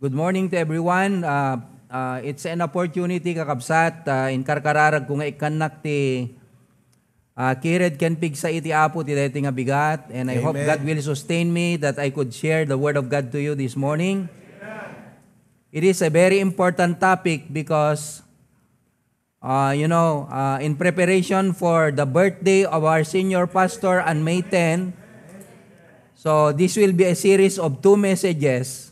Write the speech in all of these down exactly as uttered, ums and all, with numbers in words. Good morning to everyone. Uh, uh, it's an opportunity kakabsat uh, in karkararag kung ikanak ti uh, kired ken pigsa iti apo ti dayti nga bigat, and I Amen. Hope God will sustain me that I could share the word of God to you this morning. Amen. It is a very important topic because uh, you know, uh, in preparation for the birthday of our senior pastor on May tenth, so this will be a series of two messages.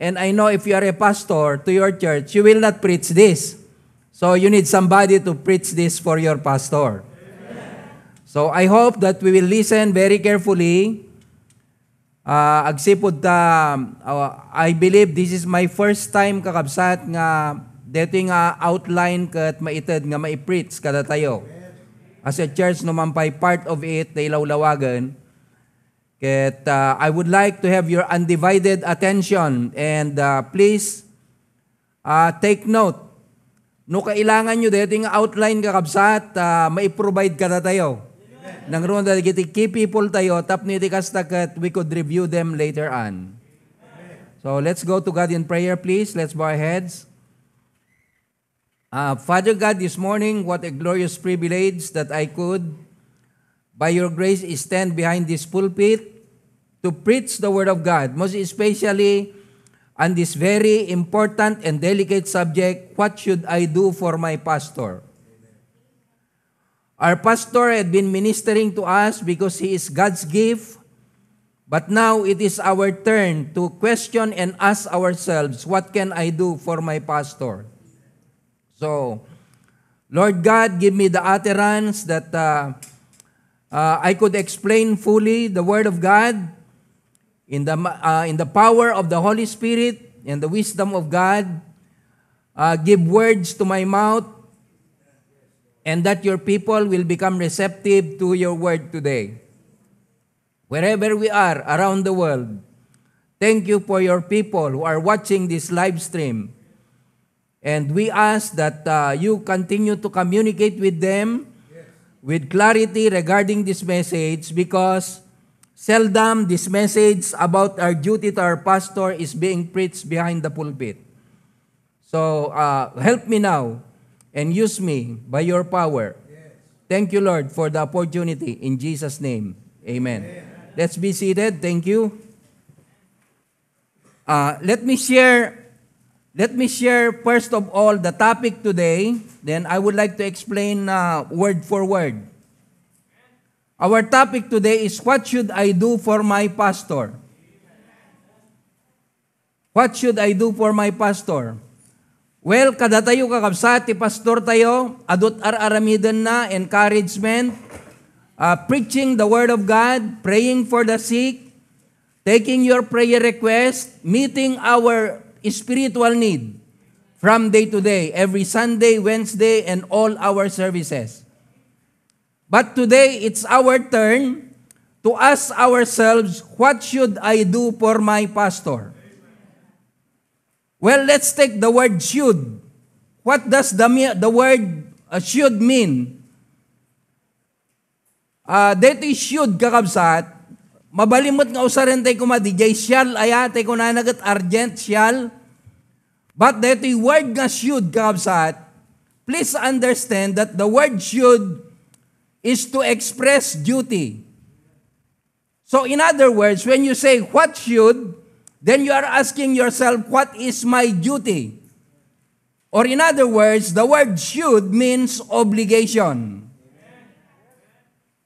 And I know if you are a pastor to your church, you will not preach this. So you need somebody to preach this for your pastor. Amen. So I hope that we will listen very carefully. Uh, agsipod ta, uh, I believe this is my first time kakabsat nga dito nga outline kat maitad nga maipreach kada tayo. As a church naman pa'y part of it na ilawlawagan. That, uh, I would like to have your undivided attention, and uh, please uh, take note. No kailangan nyo dito yung outline kakabsat, uh, maiprovide ka na tayo. Nang roon na key people tayo, tap niti kastakat, we could review them later on. Amen. So let's go to God in prayer, please. Let's bow our heads. Uh, Father God, this morning, what a glorious privilege that I could, by your grace, stand behind this pulpit to preach the word of God, most especially on this very important and delicate subject, what should I do for my pastor? Our pastor had been ministering to us because he is God's gift, but now it is our turn to question and ask ourselves, what can I do for my pastor? So, Lord God, give me the utterance that Uh, Uh, I could explain fully the Word of God in the, uh, in the power of the Holy Spirit and the wisdom of God. Uh, give words to my mouth, and that your people will become receptive to your Word today. Wherever we are around the world, thank you for your people who are watching this live stream. And we ask that uh, you continue to communicate with them with clarity regarding this message, because seldom this message about our duty to our pastor is being preached behind the pulpit. So uh, help me now and use me by your power. Yes. Thank you, Lord, for the opportunity. In Jesus' name, amen. Amen. Let's be seated. Thank you. Uh, let me share... Let me share first of all the topic today, then I would like to explain uh, word for word. Our topic today is, what should I do for my pastor? What should I do for my pastor? Well, kada tayo kakabsat, pastor tayo, adot ar-aramiden na, encouragement, uh, preaching the word of God, praying for the sick, taking your prayer request, meeting our spiritual need from day to day, every Sunday, Wednesday, and all our services. But today, it's our turn to ask ourselves, what should I do for my pastor? Well, let's take the word should. What does the, the word uh, should mean? Uh, dito should, kakabsat, mabalimot nga usarin tayo kuma, D J, shall, aya, tayo nanagat, urgent, shall. But that the word nga should, kakabsat, please understand that the word should is to express duty. So in other words, when you say, what should, then you are asking yourself, what is my duty? Or in other words, the word should means obligation.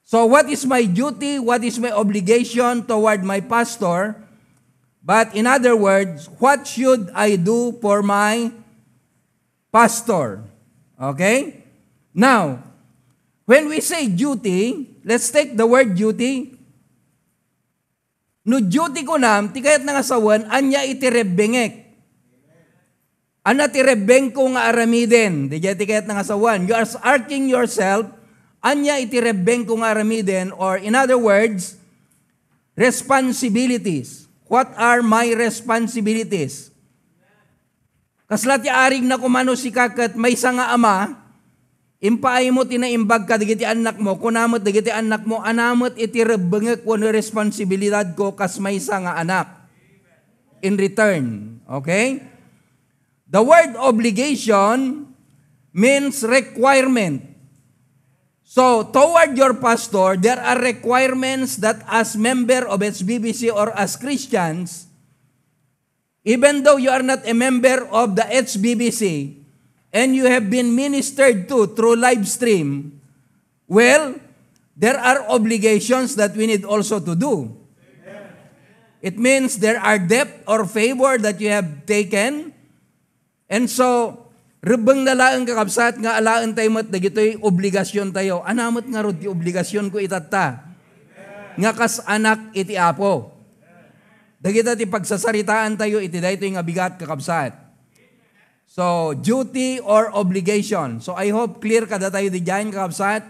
So what is my duty? What is my obligation toward my pastor? But in other words, what should I do for my pastor? Okay? Now, when we say duty, let's take the word duty. No duty ko nam, tikayat na nga sawan, anya itirebengek. Ana tirebeng ko nga aramiden. Di jay tikayat na nga sawan. You are asking yourself, anya itirebeng kong aramiden, or in other words, responsibilities. What are my responsibilities? Kaslat yaarig na kumano si kakat, may isa nga ama, impaay mo tinaimbag ka, digiti anak mo, kunamot digiti anak mo, anamot itirebengek wano responsibilidad ko, kas may isa nga anak. in return. Okay? The word obligation means requirement. So, toward your pastor, there are requirements that as member of H B B C or as Christians, even though you are not a member of the H B B C and you have been ministered to through live stream, well, there are obligations that we need also to do. Amen. It means there are debt or favor that you have taken. And so, Rebang nalaang kakabsat nga alaan tayo mat, dagito'y obligasyon tayo. Anamot nga rod, obligasyon ko itata. Nga kas anak iti apo. Dagito ti pagsasaritaan tayo, iti dayto yung abigat kakabsat. So, duty or obligation. So, I hope clear kada tayo di dyan kakabsat.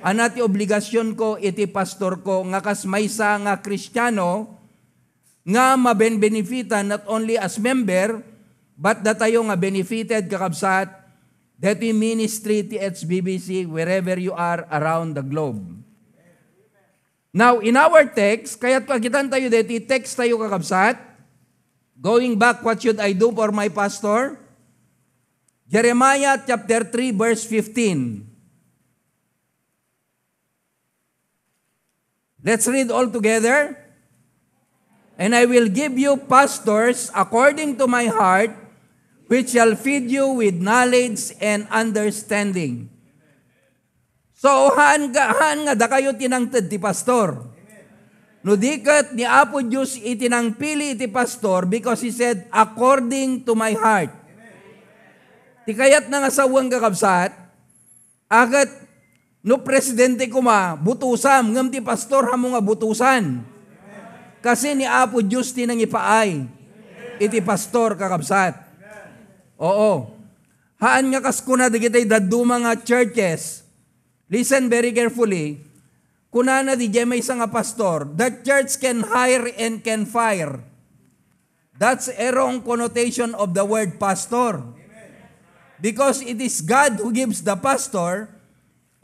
Anati obligasyon ko, iti pastor ko, nga kas maysa nga Kristiyano, nga mabenbenefitan not only as member, but that tayo nga benefited kakabsat, that we ministry to H B B C wherever you are around the globe. Now, in our text, kaya't pagitan tayo dati, text tayo kakabsat, going back, what should I do for my pastor? Jeremiah chapter three, verse fifteen. Let's read all together. And I will give you pastors according to my heart, which shall feed you with knowledge and understanding. So, haan nga, haan nga da kayo tinangted ti pastor. No dikat ni Apo Diyos itinangpili ti pastor because he said, according to my heart. Ti kayat na nga sawang kakabsat, agat no presidente kuma, butusam, ngam ti pastor hamo nga butusan. Kasi ni Apo Diyos tinang ipaay, iti pastor kakabsat. Oo. Haan nga kaskuna di kita'y daduma nga churches. Listen very carefully. Kunana di jay may isang nga pastor. That church can hire and can fire. That's a wrong connotation of the word pastor. Because it is God who gives the pastor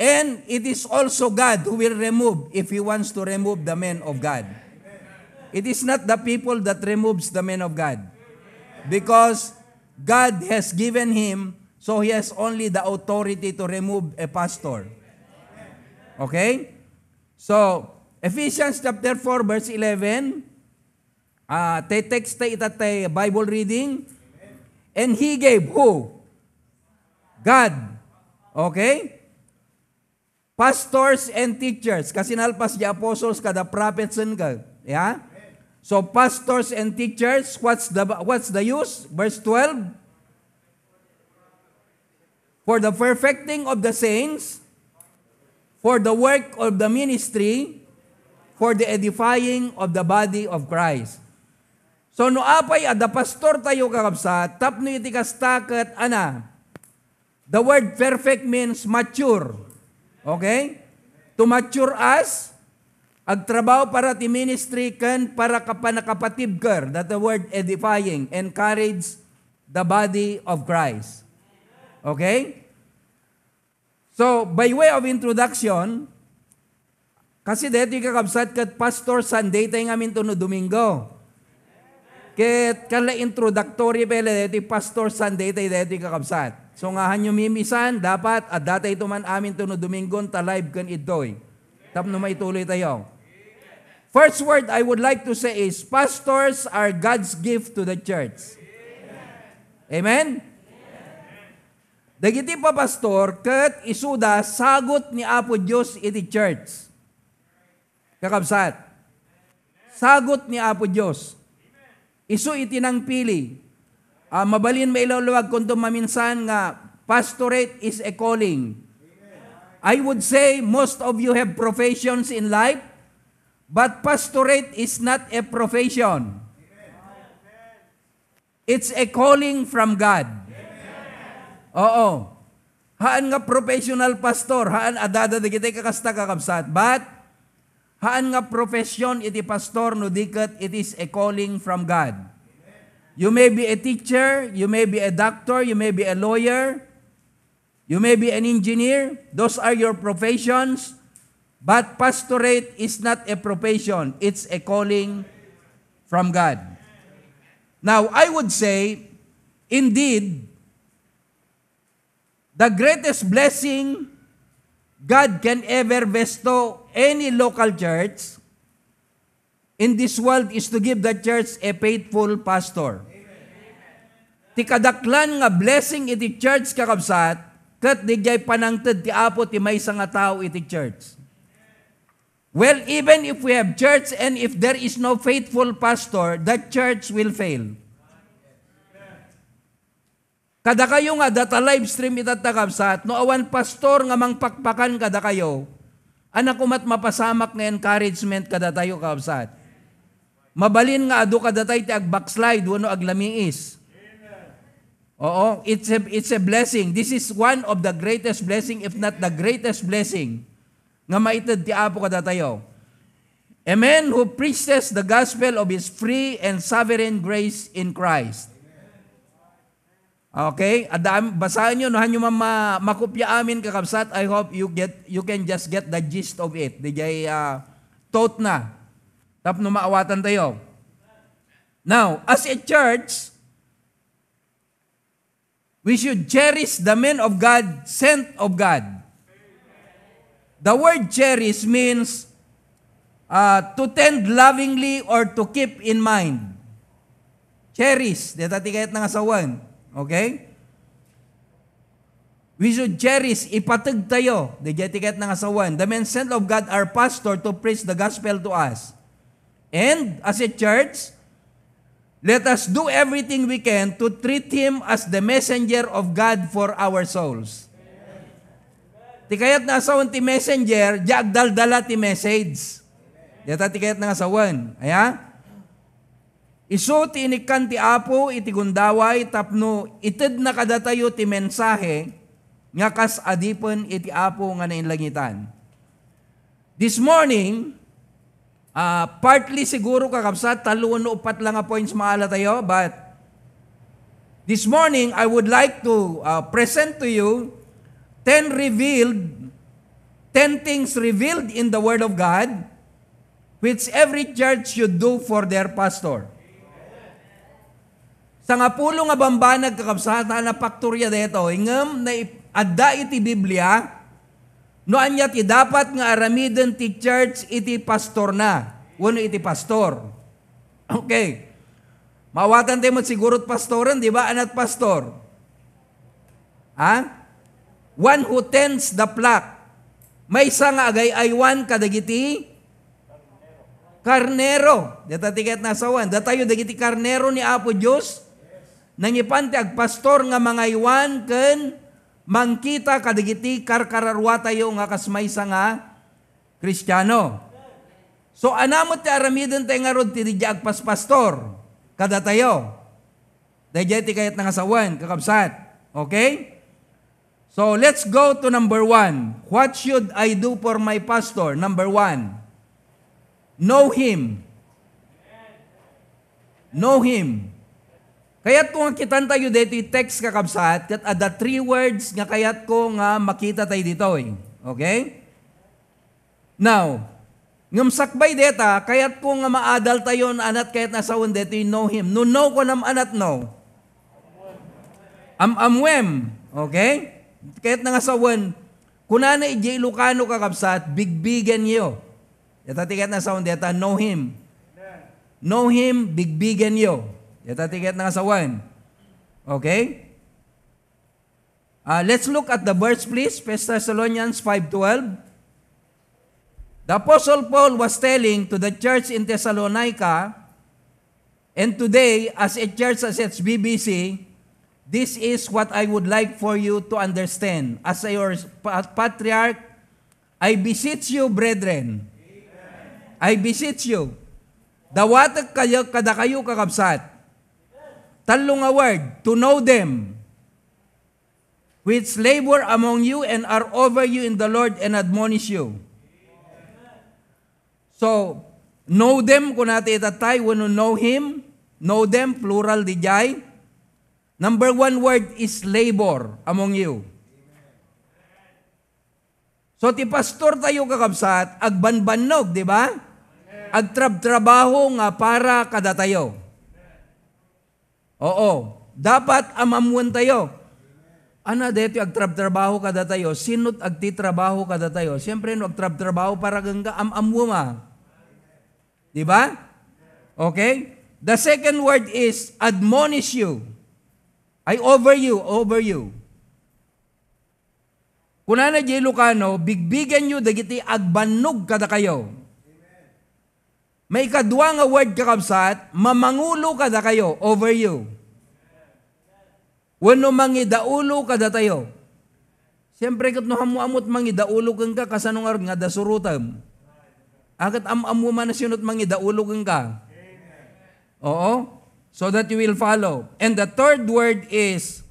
and it is also God who will remove if He wants to remove the man of God. It is not the people that removes the man of God. Because God has given him, so he has only the authority to remove a pastor. Okay? So, Ephesians chapter four, verse eleven, uh, te text te itatay Bible reading, and he gave who? God. Okay? Pastors and teachers, kasi nalpas di apostles kada prophets and God. Yeah? So, pastors and teachers, what's the, what's the use? Verse twelve. For the perfecting of the saints, for the work of the ministry, for the edifying of the body of Christ. So, no apay ada pastor tayo kakabsa, tapno iti kastaket ana. The word perfect means mature. Okay? To mature us, agtrabaho para ti ministry kan para kapanakapatibker, that the word edifying, encourage the body of Christ. Okay? So, by way of introduction, kasi dito yung kakabsat kat Pastor Sunday tayo ngamin to no Domingo. Kat kala introductory pala dito Pastor Sunday tayo dito yung kakabsat. So, ngahan yung mimisan, dapat at data ito man amin to no Domingo ta live kan itoy. Tapno maituloy tayo. First word I would like to say is, pastors are God's gift to the church. Amen? Dagiti pa pastor, kat isuda, sagot ni Apo Diyos iti church. Kakabsat. Sagot ni Apo Diyos. Isu iti nang pili. Uh, mabalin mailawag kundo maminsan nga, pastorate is a calling. I would say most of you have professions in life. But pastorate is not a profession. It's a calling from God. Oo. Haan nga professional pastor, haan adada digitay kakasta kakabsat. But, haan nga profession iti pastor no diket it is a calling from God. You may be a teacher, you may be a doctor, you may be a lawyer, you may be an engineer. Those are your professions. But pastorate is not a profession, it's a calling from God. Now, I would say, indeed, the greatest blessing God can ever bestow any local church in this world is to give the church a faithful pastor. Ti kadaklan nga blessing iti church kakabsat, kat di jay panangted ti apo ti maysa nga tao iti church. Well, even if we have church and if there is no faithful pastor, the church will fail. Kada kayo nga data live stream itatakabsat, no awan pastor nga mangpakpakan kada kayo, anak umat mapasamak nga encouragement kada tayo kakabsat. Mabalin nga adu kada tayo ti agbackslide, wano aglamiis. Oo, it's a, it's a blessing. This is one of the greatest blessing, if not the greatest blessing, nga maitad ti apo kada tayo. A man who preaches the gospel of his free and sovereign grace in Christ. Okay? Adam, basahin nyo, nahan nyo ma makopya amin kakabsat. I hope you get you can just get the gist of it. Di jay uh, tot na. Tap no maawatan tayo. Now, as a church, we should cherish the men of God, sent of God. The word cherish means uh, to tend lovingly or to keep in mind. Cherish. Dito tikayat na nga sawan. Okay? We should cherish. Ipatag tayo. Dito tikayat na nga sawan. The men sent of God are pastor to preach the gospel to us. And as a church, let us do everything we can to treat him as the messenger of God for our souls. Tikayat na asawan ti messenger, diag daldala ti message. Yata tikayat na asawan. Aya? Isu ti inikan ti apo, iti gundaway, tapno, ited na kadatayo ti mensahe, nga kas adipon iti apo nga nainlangitan. This morning, Uh, partly siguro kakabsat, taluan o upat lang points maala tayo, but this morning, I would like to uh, present to you ten revealed, ten things revealed in the Word of God, which every church should do for their pastor. Sa nga pulo nga bambanag kakabsat, na napakturya dito, ingam na adda iti Biblia, noan yati dapat nga aramiden ti church iti pastor na. Wano iti pastor. Okay. Mawatan tayo sigurot pastoran, di ba? Anat pastor. Ha? One who tends the flock. May isa nga agay aywan kadagiti karnero. Data tiket na sawan. Datayo dagiti karnero ni Apo Diyos. Nangipan ti agpastor nga mga aywan ken mangkita kadigiti karkararwa tayo nga kasmaysa nga Kristiyano. So anamot ti aramiden tayo nga rod ti diya agpaspastor kada tayo. Dayjay ti kayat nga asawan kakabsat. Okay? So let's go to number one. What should I do for my pastor? Number one. Know him. Know him. Kaya't kung kitan tayo dito, text kakabsat, kat ada three words nga kaya't ko nga makita tayo dito. Okay? Now, ngam sakbay deta, kaya't ko nga maadal tayo na anat kaya't nasawon dito, know him. No, know ko nam anat, no. Am-amwem. Okay? Kaya't nga nasawon, kunana iji Ilocano kakabsat, bigbigan yo. Yata kaya't nasawon deta, know him. Know him, bigbigan yo. Yata tiket na kasawan. Okay? Uh, let's look at the verse, please. First Thessalonians five twelve. The Apostle Paul was telling to the church in Thessalonica, and today, as a church, as H B B C, this is what I would like for you to understand. As your patriarch, I beseech you, brethren. I beseech you. Dawatag kayo, kada kayo kakabsat. Talong a word, to know them, which labor among you and are over you in the Lord and admonish you. So, know them, kung natin itatay, when you know Him, know them, plural di jay. Number one word is labor among you. So, ti pastor tayo kakabsat, agbanbannog, di ba? Agtrab-trabaho nga para kada tayo. Oo. Dapat amamuan tayo. Ana, dito agtrab-trabaho kada tayo. Sinot agtitrabaho kada tayo. Siyempre, no, agtrab-trabaho para ganga am-amwuma. Diba? Okay? The second word is admonish you. I over you, over you. Kunana J. Lucano, bigbigan nyo dagiti agbanog kada kayo. May kadwa nga word kakabsat, mamangulo kada kayo, over you. Wano mangidaulo kada tayo. Siyempre, katnuham mo amot mangidaulo kang ka, kasanong arod nga dasurutam. Akat am-amu manasyunot mangidaulo kang ka. Oo. So that you will follow. And the third word is,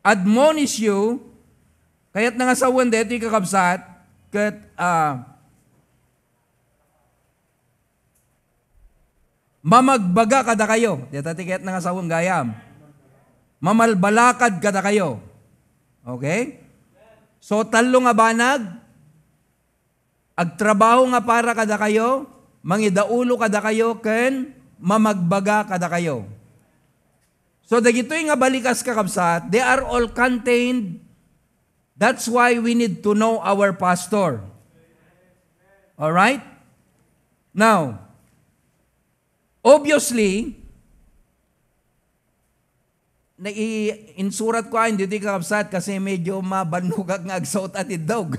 admonish you. Kaya't nangasawan dito yung kakabsat, kat, uh, mamagbaga kada kayo. Dito kaya't nangasawan gayam. Mamalbalakad kada kayo. Okay? So, talo nga banag, agtrabaho nga para kada kayo, mangidaulo kada kayo, ken mamagbaga kada kayo. So, dagito'y nga balikas kakabsat, they are all contained. That's why we need to know our pastor. All right? Now, obviously, nai-insurat ko ay hindi di kakabsat kasi medyo mabanugak nga agsaot at idog.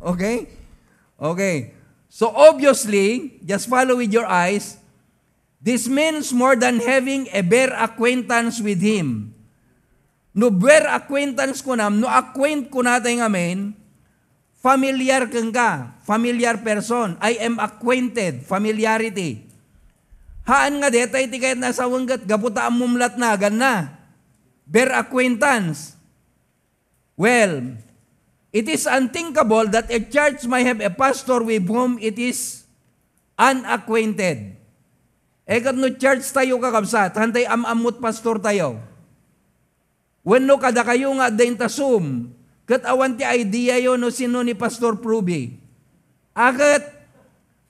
Okay? Okay. So obviously, just follow with your eyes, this means more than having a bare acquaintance with Him. No bare acquaintance ko nam, no acquaint ko natin ngamin, familiar kang ka, familiar person. I am acquainted, familiarity. Haan nga detay, ti kahit nasa wanggat, gaputa ang mumlat na, ganna. Bare acquaintance. Well, it is unthinkable that a church may have a pastor with whom it is unacquainted. E kat no church tayo kakabsat, hantay am-amut pastor tayo. When no kada kayo nga dain tasum, kat awan ti idea yo no sino ni Pastor Pruby. Akat,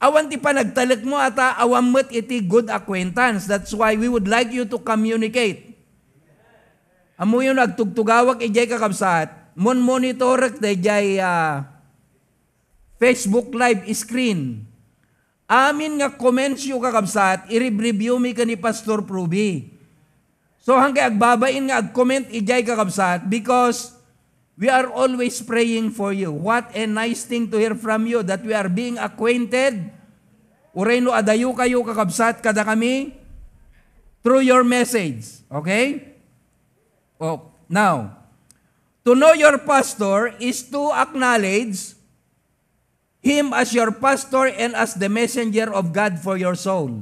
awan ti panagtalik mo ata awan met iti good acquaintance. That's why we would like you to communicate. Amo yun nagtugtugawak ijay kakabsat, mon monitorek dayjay uh, Facebook live screen. Amin nga comments yo kakabsat, i-review mi ka ni Pastor Pruby. So hanggang agbabain nga ag-comment ijay kakabsat because we are always praying for you. What a nice thing to hear from you that we are being acquainted. Uray no adayo kayo kakabsat kada kami through your message. Okay? Oh, now, to know your pastor is to acknowledge him as your pastor and as the messenger of God for your soul.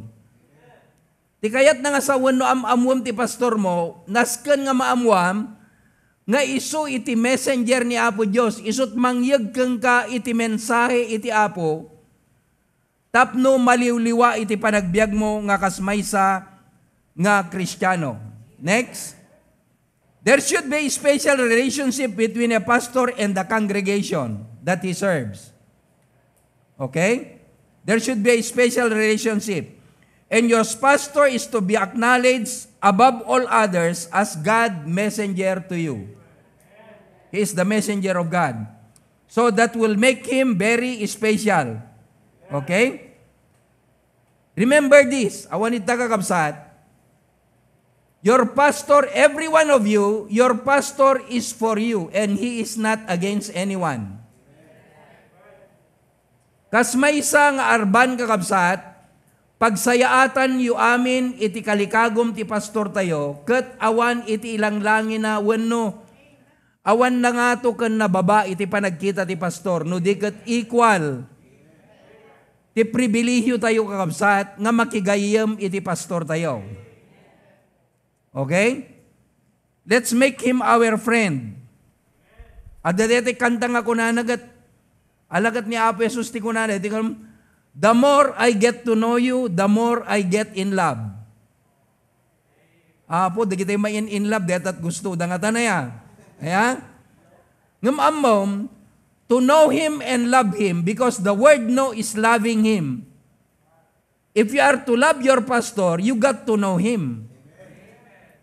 Di kaya't nga sa wano am-amwam ti pastor mo, nasken nga maamwam, nga iso iti messenger ni Apo Diyos, iso't mangyag kang ka iti mensahe iti Apo, tapno maliwliwa iti panagbiag mo nga kasmaysa nga Kristiyano. Next. There should be a special relationship between a pastor and the congregation that he serves. Okay? There should be a special relationship. And your pastor is to be acknowledged above all others as God's messenger to you. He is the messenger of God. So that will make him very special. Okay? Remember this. Awan ita kakabsat. Your pastor, every one of you, your pastor is for you and he is not against anyone. Kas may isang arban kakabsat, pagsayaatan yu amin iti kalikagom ti pastor tayo, ket awan iti ilang langin na wenno. Awan na nga to ken na baba iti panagkita ti pastor, no di ket equal. Ti pribilehyo tayo kakabsat, nga makigayem iti pastor tayo. Okay? Let's make him our friend. Adadete kanta nga kunanagat, alagat ni Apo Jesus ti kunanagat, iti kam, the more I get to know you, the more I get in love. Apo, di kita may in love, dahil at gusto. Dangata na yan. Ayan? Ngamamom, to know Him and love Him because the word know is loving Him. If you are to love your pastor, you got to know Him.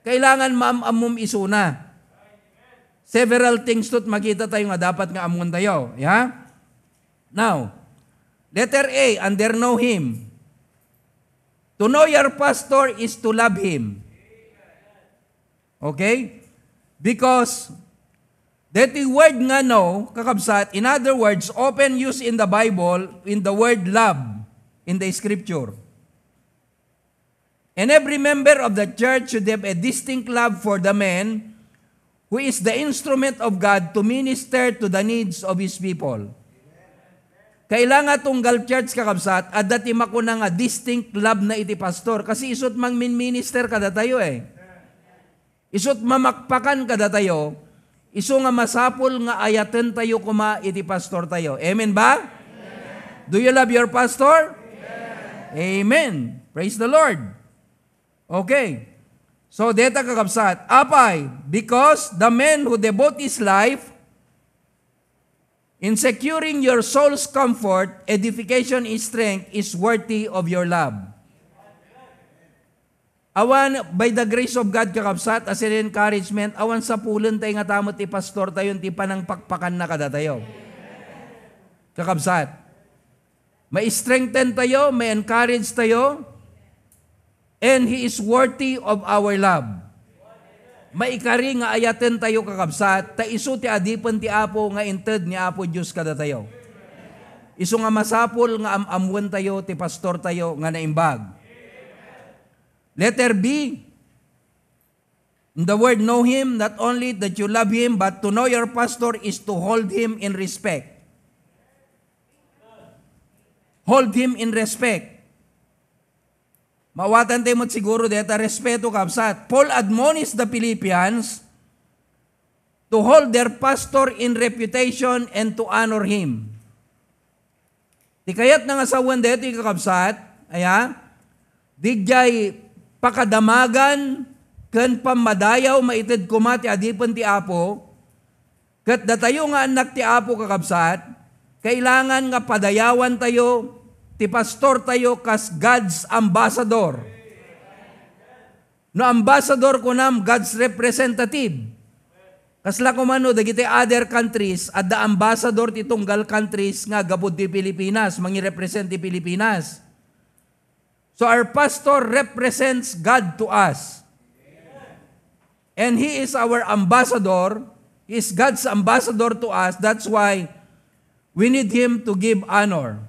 Kailangan maamum isuna. Several things to't makita tayo nga dapat nga amun tayo. Yeah? Now, letter A, under know Him. To know your pastor is to love Him. Okay? Because that the word nga know, kakabsat, in other words, often used in the Bible, in the word love, in the scripture. And every member of the church should have a distinct love for the man who is the instrument of God to minister to the needs of His people. Kailangan tunggal church kakabsat at datima ko na nga distinct love na iti pastor kasi isot mang min-minister kada tayo eh. Isot mamakpakan kada tayo, iso nga masapul nga ayaten tayo kuma iti pastor tayo. Amen ba? Amen. Do you love your pastor? Amen. Amen. Praise the Lord. Okay. So, deta kakabsat, apay, because the man who devote his life in securing your soul's comfort, edification, and strength is worthy of your love. Awan, by the grace of God, kakabsat, as an encouragement, awan sa pulan tayo nga tamot ti pastor tayo, ti panangpakpakan na kada tayo. Kakabsat, may strengthen tayo, may encourage tayo, and He is worthy of our love. Maikari nga ayaten tayo kakabsat, ta iso ti adipan ti Apo nga inted ni Apo Diyos kada tayo. Iso nga masapol nga amamuan tayo ti pastor tayo nga naimbag. Letter B, in the word know Him, not only that you love Him, but to know your pastor is to hold Him in respect. Hold Him in respect. Mawatan tayo mo't siguro deta respeto kapsat. Paul admonished the Philippians to hold their pastor in reputation and to honor him. Di kayat na nga sawan dito kakapsat, aya, digyay pakadamagan ken pamadayaw maited kumati adipan ti Apo, ket datayo nga anak ti Apo kakapsat, kailangan nga padayawan tayo ti pastor tayo kas God's ambassador. No ambassador ko nam God's representative. Kasla kumano dagiti other countries at the ambassador ti tunggal countries nga gabud ti Pilipinas, mangirepresent ti Pilipinas. So our pastor represents God to us. And he is our ambassador. He is God's ambassador to us. That's why we need him to give honor.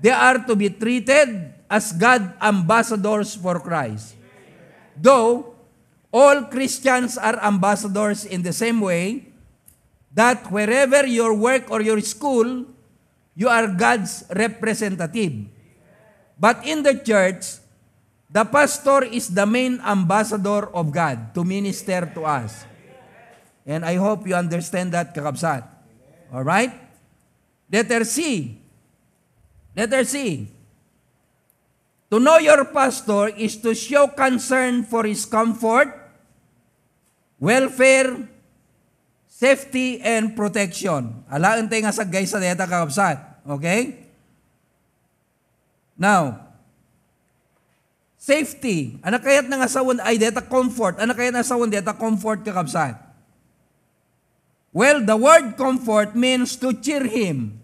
They are to be treated as God ambassadors for Christ. Though, all Christians are ambassadors in the same way that wherever your work or your school, you are God's representative. But in the church, the pastor is the main ambassador of God to minister to us. And I hope you understand that, kakabsat. Alright? Letter C. Letter C, to know your pastor is to show concern for his comfort, welfare, safety, and protection. Alaan tayo nga sagay sa deta kakabsat. Okay? Now, safety. Ano kaya't na nga sawan ay deta comfort? Ano kaya't na sawan deta comfort kakabsat? Well, the word comfort means to cheer him.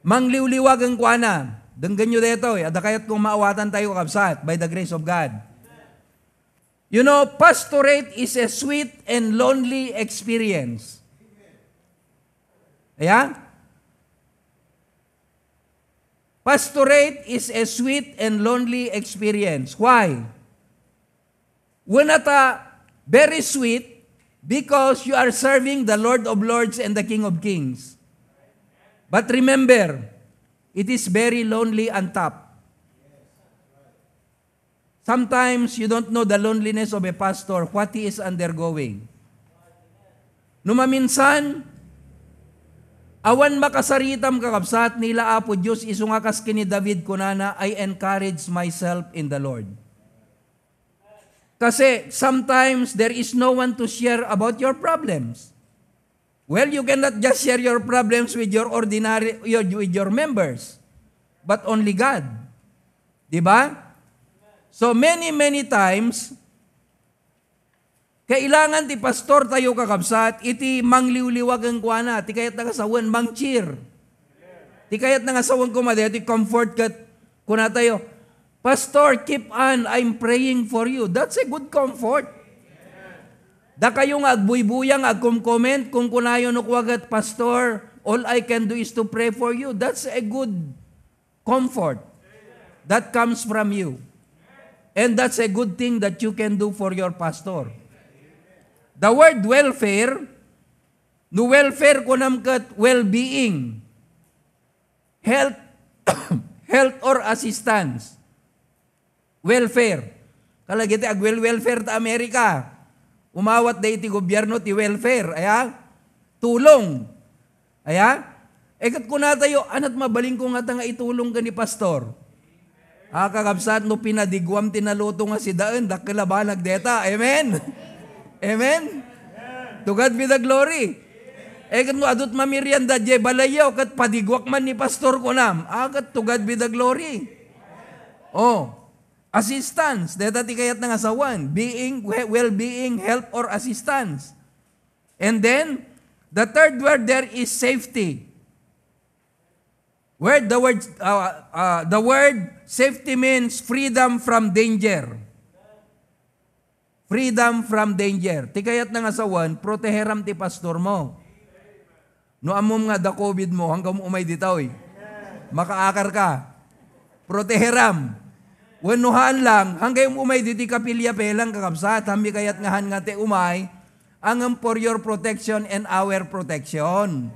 Mangliwliwag ang kuana. Denggan nyo dito eh. Adakayat kung maawatan tayo kapsat by the grace of God. You know, pastorate is a sweet and lonely experience. Ayan? Pastorate is a sweet and lonely experience. Why? Wenata very sweet because you are serving the Lord of Lords and the King of Kings. But remember, it is very lonely on top. Sometimes you don't know the loneliness of a pastor, what he is undergoing. Numaminsan, awan makasaritam kakabsat nila Apo Diyos, isungakas kini David kunana, I encourage myself in the Lord. Kasi sometimes there is no one to share about your problems. Well, you cannot just share your problems with your ordinary, your, with your members, but only God. Diba? So many, many times, Kailangan ti pastor tayo kakabsat, iti mangliwliwag ang kuana, ti kayat nga sawan mangcheer. Ti kayat nga sawan ko maday, ti comfort kat kuna tayo. Pastor, keep on, I'm praying for you. That's a good comfort. Da kayo nga agbuybuyan, agkom-comment, kung kunayon ukwagat, pastor, all I can do is to pray for you. That's a good comfort that comes from you. And that's a good thing that you can do for your pastor. The word welfare, no welfare kunamkat well-being, health, health or assistance, welfare. Kalagiti ag welfare ta Amerika, umawat day ti gobyerno ti welfare, aya, tulong, aya. Ekat kuna tayo, anat mabaling ko nga ta nga itulong ka ni pastor. Ah, kakabsat no pinadigwam tinaluto nga si daan, dakila banag deta, amen. Amen? Amen? To God be the glory. Amen. Eh, kung adot mamirianda, je balayaw, kat padigwak man ni pastor ko nam, ah, kat to God be the glory. Amen. Oh, assistance, deta ti kayat nga asawan, being, well-being, help, or assistance. And then, the third word there is safety. Where the word, uh, uh, the word safety means freedom from danger. Freedom from danger. Tikayat na nga sawan, proteheram ti pastor mo. No amom nga da COVID mo, hanggang umay ditaw eh. Makaakar ka. Proteheram. Wanuhan lang, hanggang umay diti kapilya pelang kakabsat, hami kayat ngahan nga te umay, ang for your protection and our protection.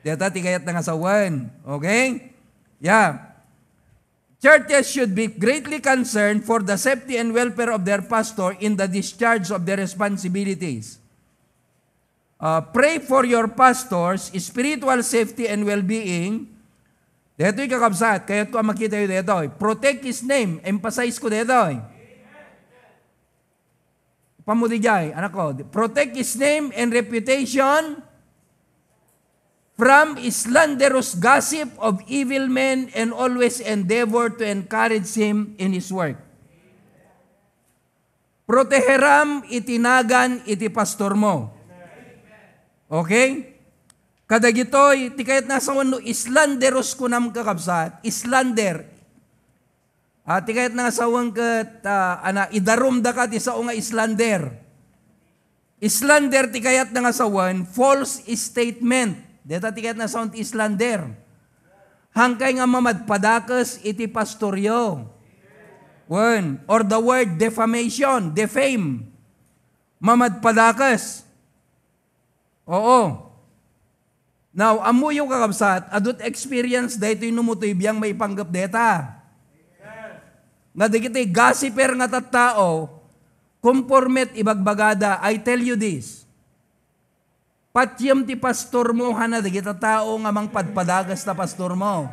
Deta, tikayat na nga sawan. Okay? Yeah. Churches should be greatly concerned for the safety and welfare of their pastor in the discharge of their responsibilities. Uh, pray for your pastor's spiritual safety and well-being. Deto'y kakabsat, kaya't ko makita yun deto'y. Protect his name. Emphasize ko deto'y. Pamudigay, anak ko. Protect his name and reputation from slanderous gossip of evil men and always endeavor to encourage him in his work. Proteheram itinagan iti pastor mo. Okay? Kadagitoy, tikayat nasa wano, slanderous kunam kakabsat, slander. Ah, tikayat nasa wang kat, ah, ana, idarumda ka ti sao nga slander. Slander, tikayat nasa wang, false statement. Deta tiket na sound islander. Hangkay nga mamadpadakas iti pastoryo. One. Or the word defamation, defame. Mamadpadakas. Oo. Now, amu yung kakabsat, adot experience dahito yung numutoy biyang may panggap deta. Nga dikit ay gossiper nga tattao, conformet ibagbagada, I tell you this. Patyam ti pastor mo, hanada, kita tao nga mang padpadagas na pastor mo.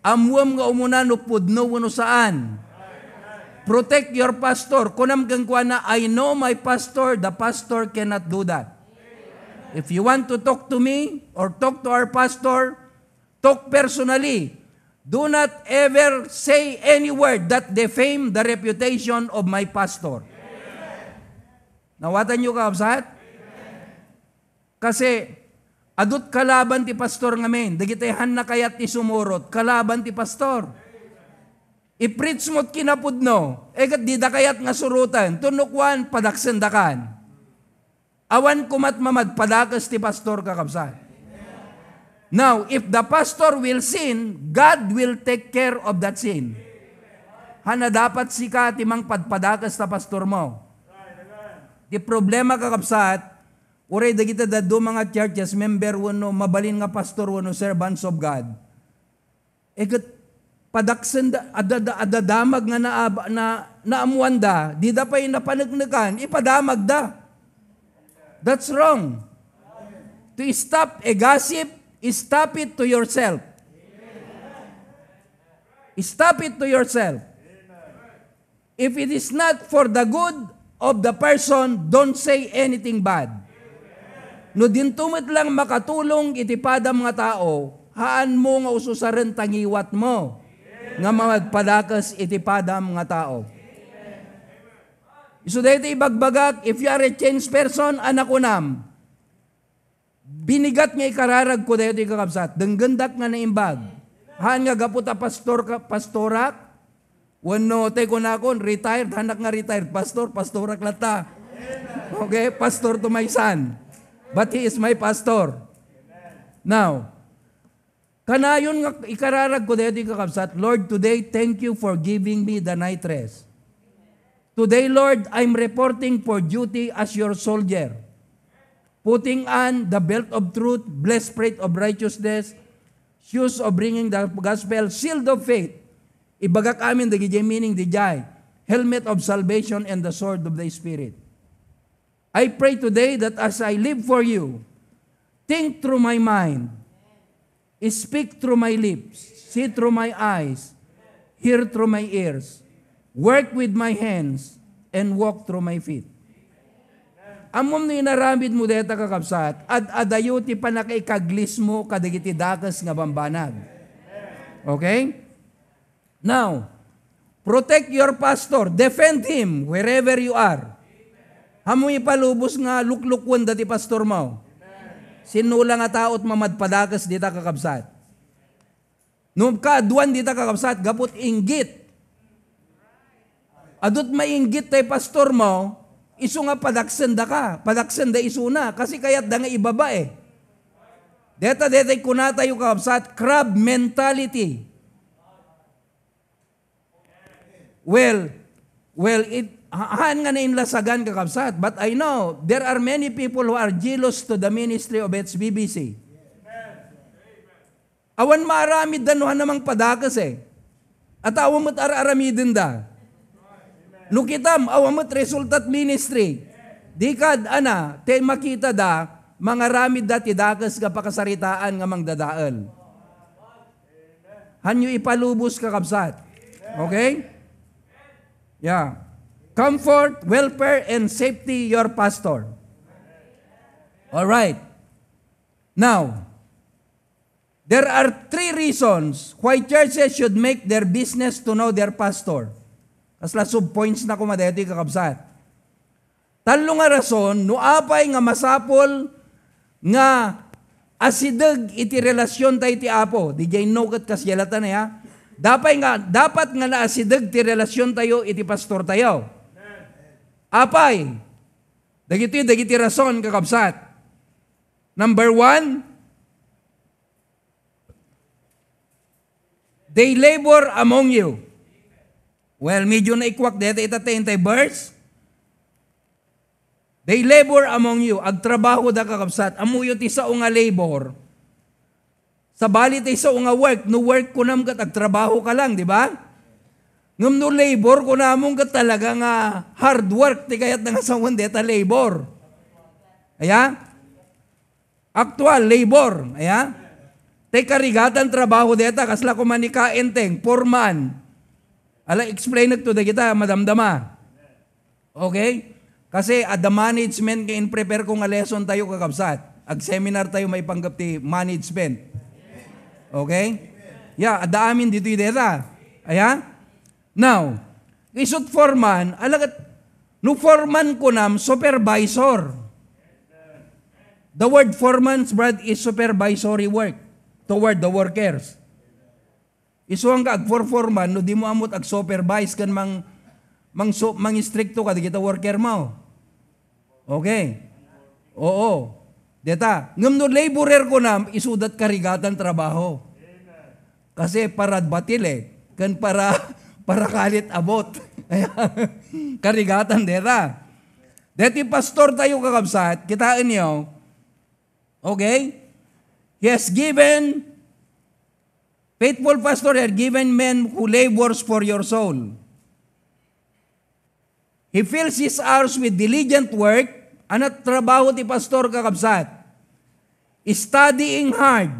Amwam nga umuna no pudno wano saan. Protect your pastor. Kunam gangkwa na, I know my pastor, the pastor cannot do that. If you want to talk to me or talk to our pastor, talk personally. Do not ever say any word that defame the reputation of my pastor. Nawatan nyo ka, absat? Kasi, adot kalaban ti pastor ngamin. Dagitahan na kayat ti sumurot. Kalaban ti pastor. I-preach mo't kinapudno. Egat di da kayat nga surutan. Tunukwan, padaksendakan. Awan kumat mamadpadakas ti pastor kakabsat. Now, if the pastor will sin, God will take care of that sin. Hana dapat sika ti mang padpadakas ta pastor mo. Di problema kakabsat, uray dagita dado mga churches, member wano, mabalin nga pastor wano, servants of God. Egat, padaksan, adadamag nga naamuan da, di da pa'y napanagnakan, ipadamag da. That's wrong. To stop a gossip, stop it to yourself. Stop it to yourself. If it is not for the good of the person, don't say anything bad. No dintumit lang makatulong itipada mga tao, haan mo nga ususaren tangiwat mo nga mamadpadakas itipada mga tao. So dahil ibagbagak, if you are a changed person, anak unam. Binigat nga ikararag ko dahil ikakabsat. Denggendak nga naimbag. Haan nga gaputa pastor ka, pastorak. Wano, teko na akon, retired, hanak nga retired. Pastor, pastorak lata. Okay, pastor to my son. But he is my pastor. Now, kanayon nga ikararag ko dahil ikakabsat. Lord, today, thank you for giving me the night rest. Today, Lord, I'm reporting for duty as your soldier, putting on the belt of truth, breastplate of righteousness, shoes of bringing the gospel, shield of faith, ibagak amin dagijay meaning dijay, helmet of salvation and the sword of the Spirit. I pray today that as I live for you, think through my mind, speak through my lips, see through my eyes, hear through my ears, work with my hands, and walk through my feet. Amom na inaramid mo deta kakabsat, at adayuti pa na kay kaglis mo kadagiti dakas nga bambanag. Okay? Now, protect your pastor. Defend him wherever you are. Hamoy palubos nga luklukwan dati pastor mo. Sinulang nga taot mamadpadakas dita kakabsat. Noong kaaduan dita kakabsat, gapot inggit. Adot mainggit tay pastor mo, iso nga padaksenda ka. Padaksenda iso na. Kasi kaya't da nga ibaba eh. Deta detay kunata yung kakabsat, crab mentality. Well, well, it, haan nga na inlasagan kakabsat. But I know, there are many people who are jealous to the ministry of H B B C. Awan maaramid danuhan namang padakas eh. At awan mo't araramidin da. Lukitam, awamot resultat ministry. Dikad, ana, te makita da, mga ramid dati dakas kapakasaritaan nga mangdadaal. Hanyo ipalubos kakabsat. Okay? Yeah. Comfort, welfare, and safety your pastor. Alright. Now, there are three reasons why churches should make their business to know their pastor. Kasla subpoints na kumadeti kakabsat. Talong nga rason, nuapay nga masapol nga asidag iti relasyon tayo ti Apo. Di jay nokat kasyalatan eh ha. Dapat nga, dapat nga na asidag ti relasyon tayo iti pastor tayo. Apay, dagiti, dagiti rason kakabsat. Number one, they labor among you. Well, medyo na ikwak dito, itatayin tayo verse. They labor among you. Agtrabaho da kakabsat. Amuyo ti sao nga labor. Sa bali ti sao nga work. No work ko nam kat, agtrabaho ka lang, di ba? Ngam no labor ko namong kat talaga nga hard work. Ti kayat na nga sawan dito, labor. Aya? Actual, labor. Aya? Ti karigatan trabaho dito, kasla kumanikain teng, foreman. Ala, explain it to the kita, madamdama. Okay? Kasi at the management, in-prepare ko nga lesson tayo kakabsat. Ag-seminar tayo may panggap ti management. Okay? Yeah, at the amin dito yung deta. Ayan? Now, isot foreman, alagat, no foreman ko nam, supervisor. The word foreman's brad is supervisory work toward the workers. Isuang ka ag-for-forman, no di mo amot ag-supervise kan mang mang, so, mang stricto ka, di kita worker mo. Okay? Oo. Deta, ngam no laborer ko na, isudat karigatan trabaho. Kasi para batil eh. Kan para, para kalit abot. Karigatan, deta. Deti pastor tayo kakabsat, kitaan niyo. Okay? He has given... Faithful pastor are given men who labors for your soul. He fills his hours with diligent work. Anat trabaho ti pastor kakabsat. Studying hard.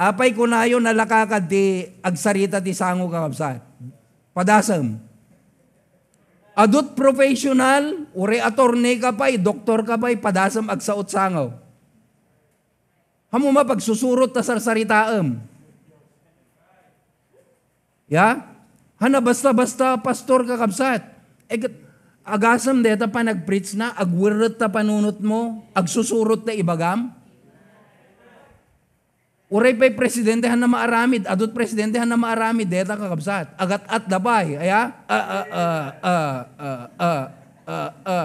Apay kunayo nalakakad ti agsarita ti sango kakabsat. Padasam. Adut professional, ure attorney kapay, doktor kapay, padasam agsaot sango. Hamo mapagsusurot ta sarsaritaam. Ya? Hana basta-basta pastor kakabsat. E, Agasam deta pa nagpreach na, agwirot ta panunot mo, agsusurot ta ibagam. Uray pa'y presidentehan na maaramid, adot presidentehan na maaramid, deta kakabsat. Agat-at dabay, aya, a a a a a a a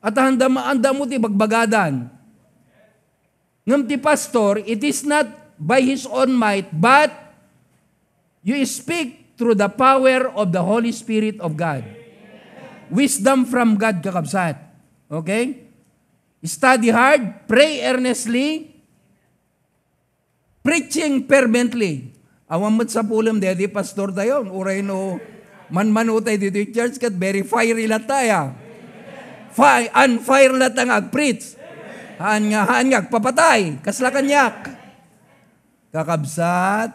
At handa-maanda mo ti bagbagadan. Ngam ti pastor, it is not by his own might, but you speak through the power of the Holy Spirit of God. Wisdom from God, kakabsat. Okay? Study hard, pray earnestly, preaching fervently. Awan mo't sa pulong, dede pastor tayo, uray no, man-mano tayo dito yung church, kat very fiery la tayo. Fire, unfire la tayo ag-preach. Haan nga, haan nga, papatay, kaslakanyak. Kakabsat,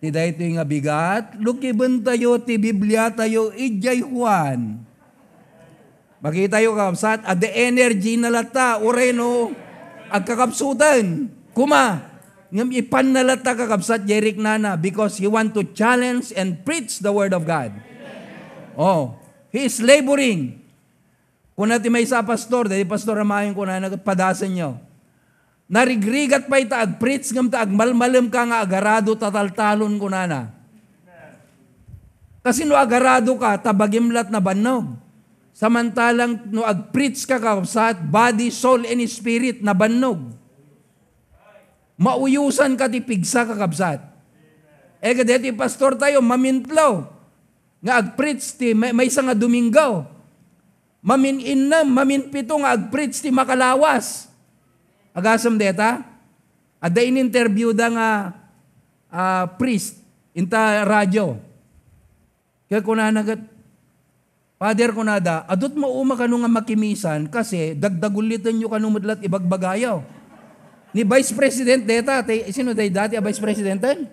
ti dahito yung abigat, lukiban tayo, ti Biblia tayo, ijay Juan. Makita yung kakabsat, at the energy na lata, oreno, agkakabsutan, kuma, ngam ipan na lata kakabsat, Jeric Nana, because he want to challenge and preach the Word of God. Oh, he is laboring. Kung natin may isa pastor, dahil pastor ramahin ko na, nagpadasan nyo, narigrigat pa'y taag-preach ngam taag-malmalam ka nga agarado tataltalon ko na na. Kasi no agarado ka, tabagimlat na bannog. Samantalang no ag-preach ka kakabsat, body, soul, and spirit na bannog. Mauyusan ka ti pigsa kakabsat. E kadeti pastor tayo, mamintlaw. Nga ag-preach ti, may, may isa nga Domingaw. Mamin-in na, mamin-pito nga ag-preach ti makalawas. Agasam deta, at da in-interview da nga uh, priest, inta radyo. Kaya kunanagat, Father kunada, adot mauma ka nung nga makimisan kasi dagdagulitan nyo kanumudlat ibagbagayaw. Ni Vice President deta, tay, sino tayo dati a Vice President?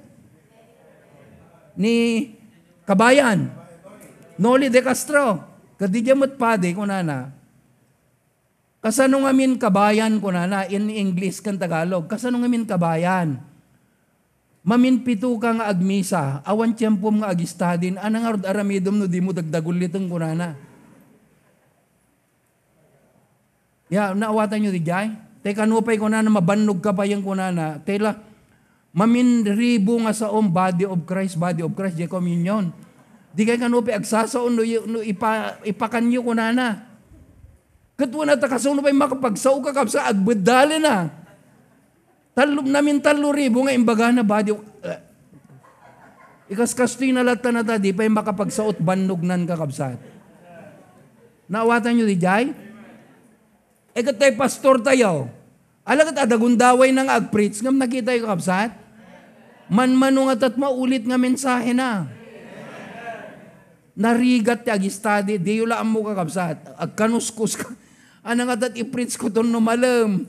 Ni Kabayan, Noli De Castro, kadidyamot pade kunana, kasano ngamin kabayan ko na na, in English kan Tagalog, kasano ngamin kabayan? Mamin pito ka nga agmisa, awan tiyempom nga agistadin, anang arod aramidom no di mo dagdagulitong ko na na. Yeah, naawatan nyo di jay? Teka nupay ko na na, mabannog ka pa yung ko na na. Tela, mamin ribo nga saom, body of Christ, body of Christ, jay communion. Di kayo kanupay agsasaon, no ipa, ipakanyo ko na na. Katwa na takasaw na pa'y makapagsaw ka kapsa at badali na. Talo, namin talo ribo nga imbaga na ba? Di, uh, ikaskas to'y nalata na ta, di pa'y makapagsaw at banugnan ka kapsa. Naawatan nyo di jay? E katay pastor tayo. Alagat adagundaway ng ag-preach ngam nakita yung kapsa. Man-manungat at maulit nga mensahe na. Narigat ti ag-study, di yula ang mukha kapsa. Agkanuskus ka. Anang atat i-preach ko doon numalam.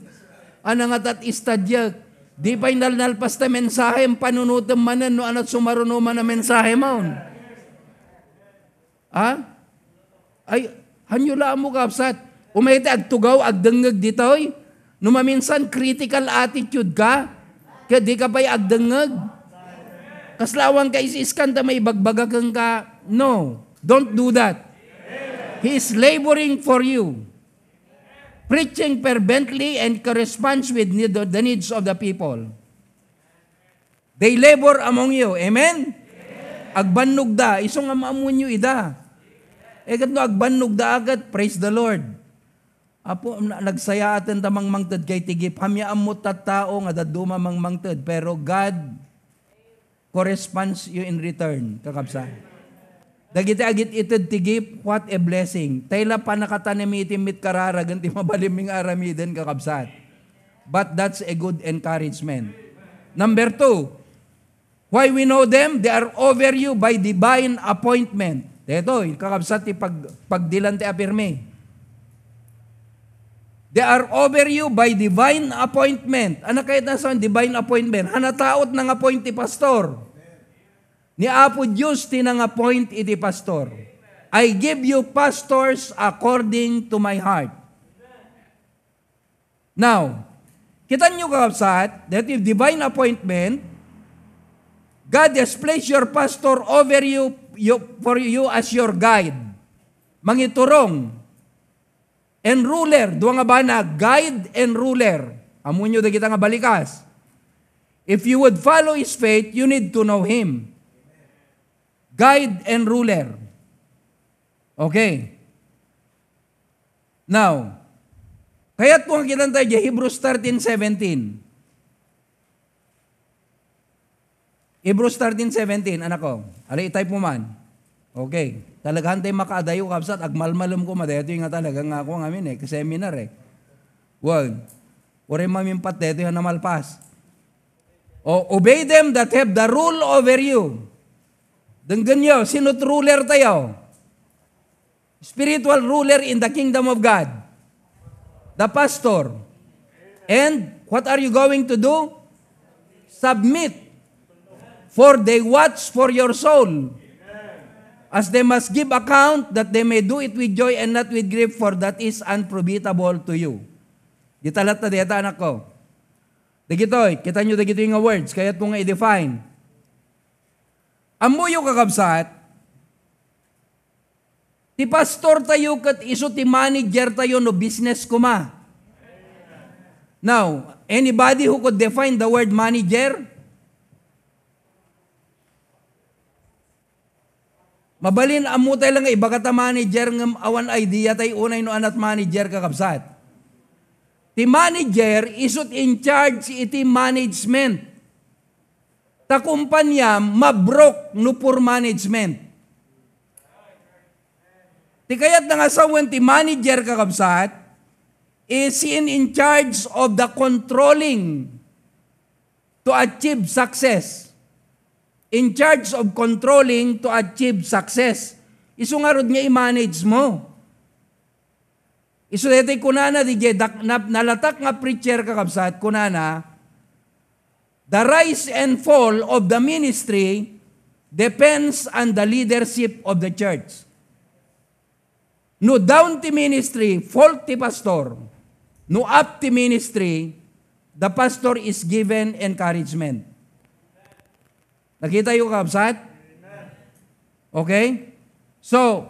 Anang atat istadyak. Di pa'y nalnalpas na mensahe, panunutam manan, no anat sumarunuman na mensahe maon. Ha? Ay, hanyula ang mukha kapsa. Umahiti, agtugaw, agdengag ditoy. Numaminsan, critical attitude ka. Kaya di ka pa'y agdengag. Kaslawang ka isi-iskan, may bagbagagang ka. No, don't do that. He is laboring for you. Preaching fervently and corresponds with need, the needs of the people. They labor among you. Amen? Yes. Agbannog da. Isong amamun nyo ida. E katno agbannog da agad. Praise the Lord. Apo, nagsaya atin tamang mangtad kay tigip. Hamyaan mo tatao nga daduma mang mangtad. Pero God corresponds you in return. Kakabsa. Dagiti-agit itid tigip, what a blessing. Tayla pa nakatanimitid karara, ganti mabaliming aramiden kakabsat. But that's a good encouragement. Number two, why we know them? They are over you by divine appointment. Ito, kakabsat, pag, pagdilan ti apirme. They are over you by divine appointment. Ano kahit na saan? Divine appointment. Hanataot ng appoint ti pastor. Ni Apo Diyos tinang-appoint iti pastor. I give you pastors according to my heart. Now, kita nyo kakabsat that if divine appointment, God has placed your pastor over you, you for you as your guide. mangiturong and ruler. Duwa nga ba na guide and ruler. Amun nyo da kita nga balikas. If you would follow His faith, you need to know Him. Guide and ruler. Okay. Now, kaya't kung kita tayo dyan, Hebrews thirteen seventeen. Hebrews thirteen seventeen, anak ko. Alay, type mo man. Okay. Talagang tayo makaadayo kapsat. Agmalmalom ko madayo. Ito yung nga talagang ako ng amin eh. Seminar eh. Well, ore mamimpat na ito yung namalpas. O, obey them that have the rule over you. Denggan nyo, sinot ruler tayo? Spiritual ruler in the kingdom of God. The pastor. And what are you going to do? Submit. For they watch for your soul. As they must give account that they may do it with joy and not with grief, for that is unprofitable to you. Gitalat na dito, anak ko. Dagitoy, kita nyo dagito yung words, kaya't mo nga i-define. Amuyo kakabsat, ti pastor tayo kat iso ti manager tayo no business kuma. Now, anybody who could define the word manager? Mabalin amu tayo lang iba kata manager ng awan idea tayo unay no anat manager kakabsat. The manager isot in charge iti management. Ta kumpanya mabrok no for management. Ti kayat nga sawen ti manager kakabsat is in in charge of the controlling to achieve success. In charge of controlling to achieve success. Isungarod nga i-manage mo. Isu deti kunana di jedak nalatak nga preacher kakabsat kunana the rise and fall of the ministry depends on the leadership of the church. No down ti ministry, fall ti pastor. No up ti ministry, the pastor is given encouragement. Nakita yung kakabsat? Okay? So,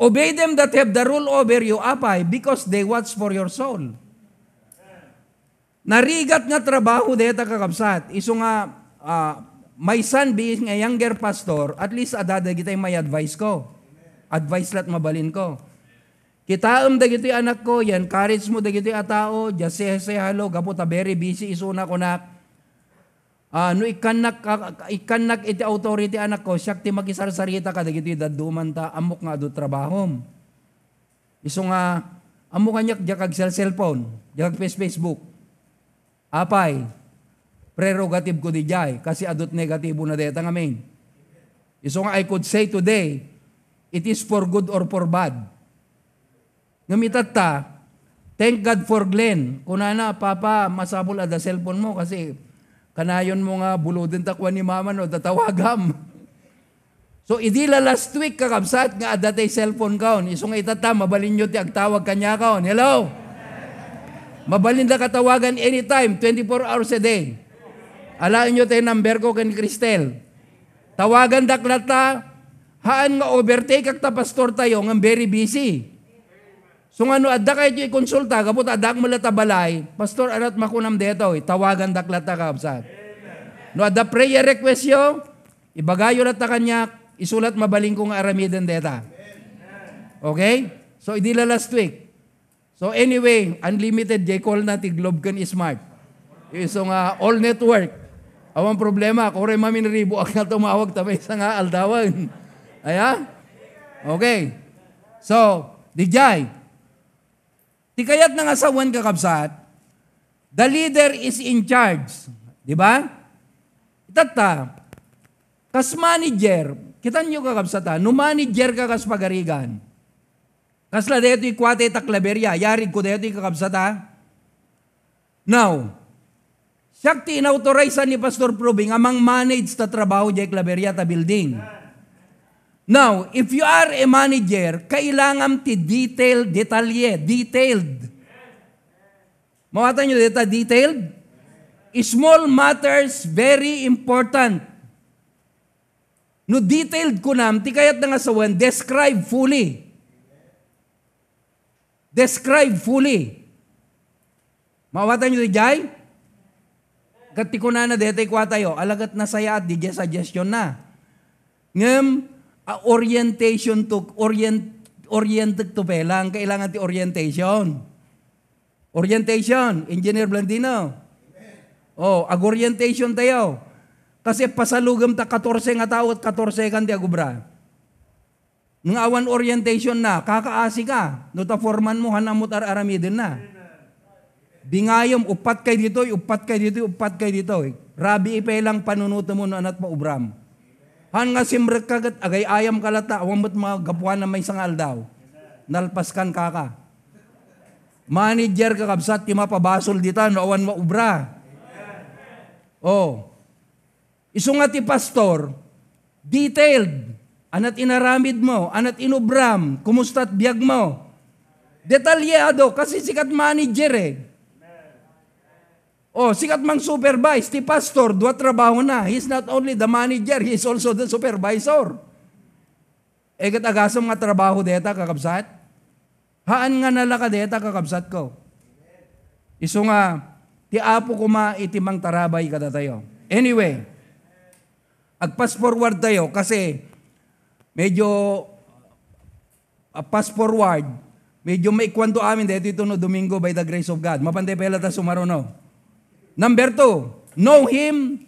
obey them that have the rule over you, apay, because they watch for your soul. Narigat nga trabaho deta kakabsat. Iso nga, uh, my son being a younger pastor, at least adadag kita may advice ko. Advice lat mabalin ko. Kitaam dagito anak ko, yan, encourage mo dagito atao, jasehse halo, gapo ta very busy, iso na konak. Uh, no ikanak ikanak iti authority anak ko syakti makisarsarita ka dagiti dadduman ta amok nga do trabahom isu nga amok kanyak jakag cellphone jakag Facebook apay prerogative ko di jay kasi adot negatibo na deta nga main isu nga I could say today it is for good or for bad ngamitat ta thank God for Glenn kunana papa masabol ada cellphone mo kasi kanayon mo nga, bulodin takwa ni mama, no, tatawagam. So, idila last week, kakabsat, nga adatay cellphone kaon. Iso nga itata, mabalin nyo ti agtawag kanya kaon. Hello? Mabalin na katawagan anytime, twenty-four hours a day. Alaan nyo tayo number ko kan Cristel. Tawagan daklata, haan nga overtake kakta pastor tayo, nga very busy. So, nga no, adak kayo i-consulta, kapot adak malatabalay, pastor, arat makunam deto, tawagan daklata kakabsat. No, adak prayer request yo, ibagayo lata kanyak, isulat mabaling kong aramidan deta. Okay? So, idila last week. So, anyway, unlimited, J-call na ti Globe kan smart. So, nga, all network. Awang problema, kore mamin ribo, ang natumawag, tamay sa nga aldawan. Aya? Okay. So, dijay, di kayat ng asawan kakabsat, the leader is in charge. Di ba? Itata, kas manager, kita nyo kakabsata, no manager ka kas pagarigan. Kasla deto yung kwate taklaberya, yarid ko deto yung kakabsata. Now, syakti inautorize ni Pastor Probing amang manage ta trabaho jay klaberya ta building. Now, if you are a manager, kailangan ti detailed, detalye, detailed. Mawatan nyo deta detailed? Small matters, very important. No detailed kunam, ti kayat na nga sawan, describe fully. describe fully. Mawatan nyo di jay? Katikunan na detay kwa tayo. Alagat na saya at di jay suggestion na. Ngem, uh, orientation to, orient, oriented to pelang. Kailangan ti orientation. Orientation. Engineer Blandino. Oh, ag-orientation tayo. Kasi pasalugam ta katorse nga tao at katorse kan ti agubra. Nung awan orientation na, kakaasi ka. No ta forman mo, hanamot ar-aramidin na. Bingayom, upat kay dito, upat kay dito, upat kay dito. Rabi ipelang panunuto mo no anat maubram. Han nga simrek kagat, agay ayam kalata, awamot mga gapuan na may sangal daw. Nalpaskan kaka. Manager kakabsat, timapabasol dita, no awan maubra. Oh. Isungat ti pastor, detailed. Anat inaramid mo, anat inubram, kumusta't biyag mo. Detalyado, kasi sikat manager eh. Oh, sikat mang supervise, ti pastor, dua trabaho na. He's not only the manager, he's also the supervisor. E katagasam nga trabaho deta, kakabsat. Haan nga nalaka deta, kakabsat ko. Iso nga, ti apo kuma itimang tarabay kada tayo. Anyway, ag-pass forward tayo kasi medyo ag-pass forward, medyo may kwento amin dito ito no Domingo by the grace of God. Mapantay pala ta sumaro no. Number two, know Him.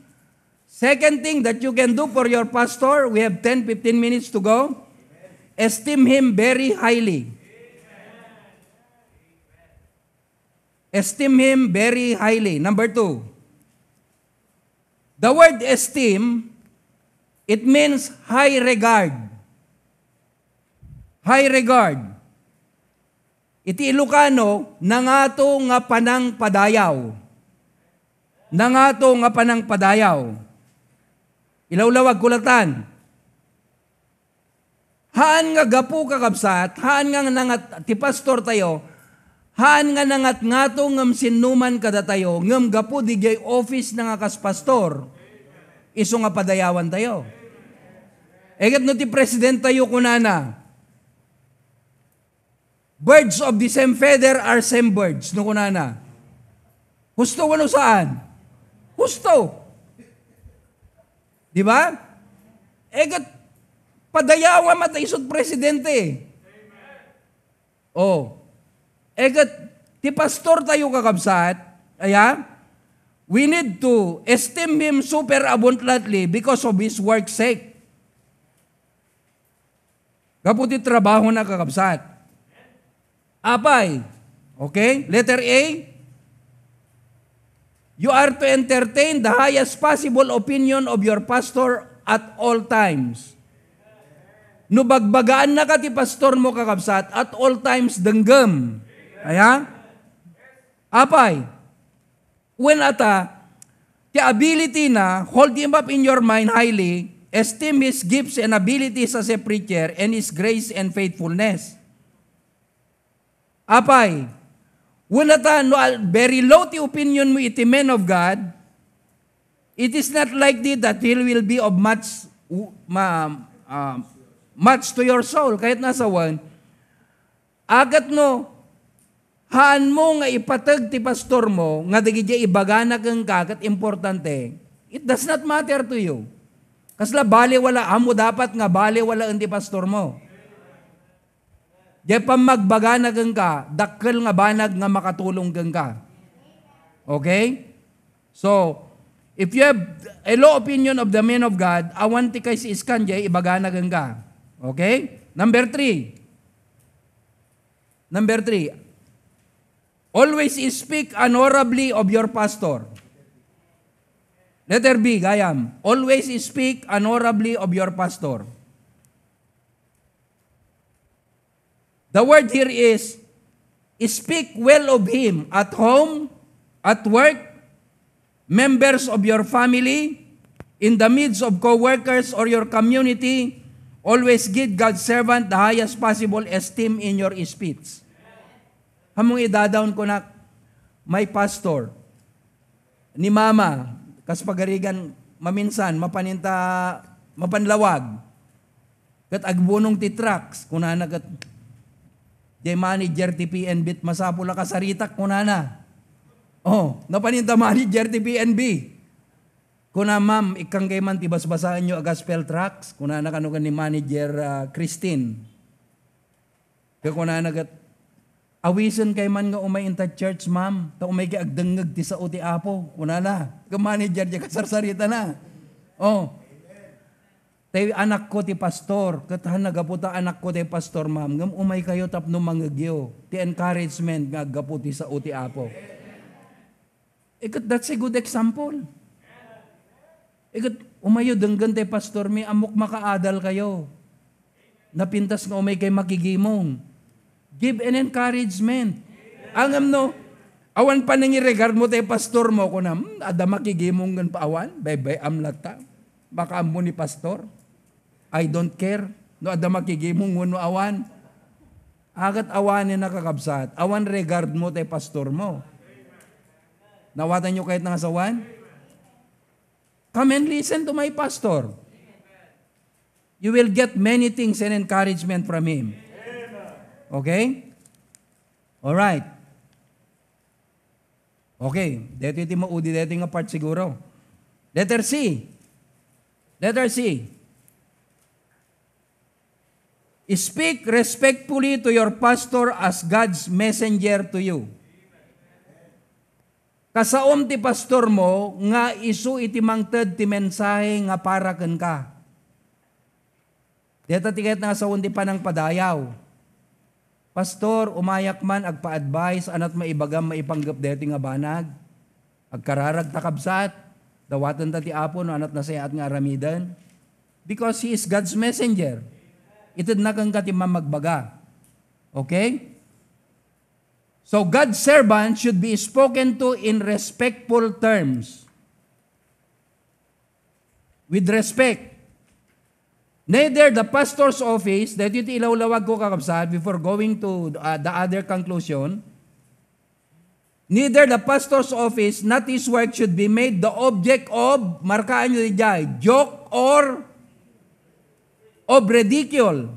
Second thing that you can do for your pastor, we have ten to fifteen minutes to go. Esteem Him very highly. Esteem Him very highly. Number two, the word esteem, it means high regard. High regard. Iti Ilocano, nangato nga panang padayaw. Nangato nga panang padayaw. Ilawlawag kulatan. Haan nga gapu kakabsat, haan nga nangat, ti pastor tayo, haan nga nangat ngato ngam sinuman kada tayo, ngam gapu di jay office nga kas pastor, iso nga padayawan tayo. Egat no ti president tayo kunana, birds of the same feather are same birds, no kunana. Husto wano saan? Gusto. Di ba? Egat, padayawan mataisod presidente. Oh. Egat, ti pastor tayo kakabsat. Ayan. We need to esteem him super abundantly because of his work's sake. Kaputi trabaho na kakabsat. Apay. Okay? Letter A. You are to entertain the highest possible opinion of your pastor at all times. No bagbagaan na ka ti pastor mo kakabsat at all times denggem. Ayan? Apay, when ata, the ability na, hold him up in your mind highly, esteem his gifts and abilities as a preacher and his grace and faithfulness. Apay, wala ta, no, very low the opinion mo iti men of God, it is not likely that he will be of much, ma, uh, much to your soul, kahit nasa one. Agat no, haan mo nga ipatag ti pastor mo, nga dagiti ibagana kang kagat, importante, it does not matter to you. Kasla baliwala, amo dapat nga baliwala ang ti pastor mo. Diyan pa magbaganag ka, dakkel nga banag nga makatulong ka. Okay? So, if you have a low opinion of the man of God, awanti kay si iskan, diyan ibaganag ka. Okay? Number three. Number three. Always speak honorably of your pastor. Letter B, gayam. Always speak honorably of your pastor. The word here is, speak well of him at home, at work, members of your family, in the midst of co-workers or your community, always give God's servant the highest possible esteem in your speech. Hamong idadaon ko na, my pastor, ni mama, kas pagarigan, maminsan, mapaninta, mapanlawag, kat agbunong ti tracks, kunanak at, manager T P N B masapula kasaritak kunana. Oh, napaninta manager T P N B. Kuna ma'am, ikang kay man tibas-basaan nyo a gospel tracks. Kuna na kanugan ni manager uh, Christine. Kaya kuna na gat, awison kay man nga umayin ta church ma'am. Ta umay kay agdangag ti sao ti apo. Kuna na. Kaya manager niya kasarsarita na. Oh. Tayo anak ko ti pastor. Katahan nagaputa anak ko ti pastor ma'am. Ngam umay kayo tapno mangagyo. Ti encouragement nga agaputi sao ti apo. Ikat, that's a good example. Ikat, umayo denggan te pastor mi, amok makaadal kayo. Napintas nga umay kay makigimong. Give an encouragement. Angam no, awan pa nangiregard mo te pastor mo, kuna, hmm, ada makigimong gan pa awan, bebe amlata, baka mo ni pastor. I don't care, no ada makigimong wano awan. Agat awan na nakakabsat, awan regard mo te pastor mo. Nawatan nyo kahit nangasawan? Come and listen to my pastor. You will get many things and encouragement from him. Okay? Alright. Okay. Dito iti maudi, dito nga part siguro. Letter C. Letter C. Speak respectfully to your pastor as God's messenger to you. Kasaom ti pastor mo, nga isu iti mangted ti mensahe nga para ken ka. Deta ti kahit nga sa unti pa ng padayaw. Pastor, umayak man agpa-advise, anat maibagam maipanggap deti nga banag. Agkararag takabsat, dawatan ta ti apon, anat nasayat nga aramidan. Because he is God's messenger. Itid na kang katimang magbaga. Okay? So God's servant should be spoken to in respectful terms. With respect. Neither the pastor's office, that yung ilawlawag ko kakabsat before going to uh, the other conclusion, neither the pastor's office, not his work, should be made the object of, markaan nyo dijay, joke or of ridicule.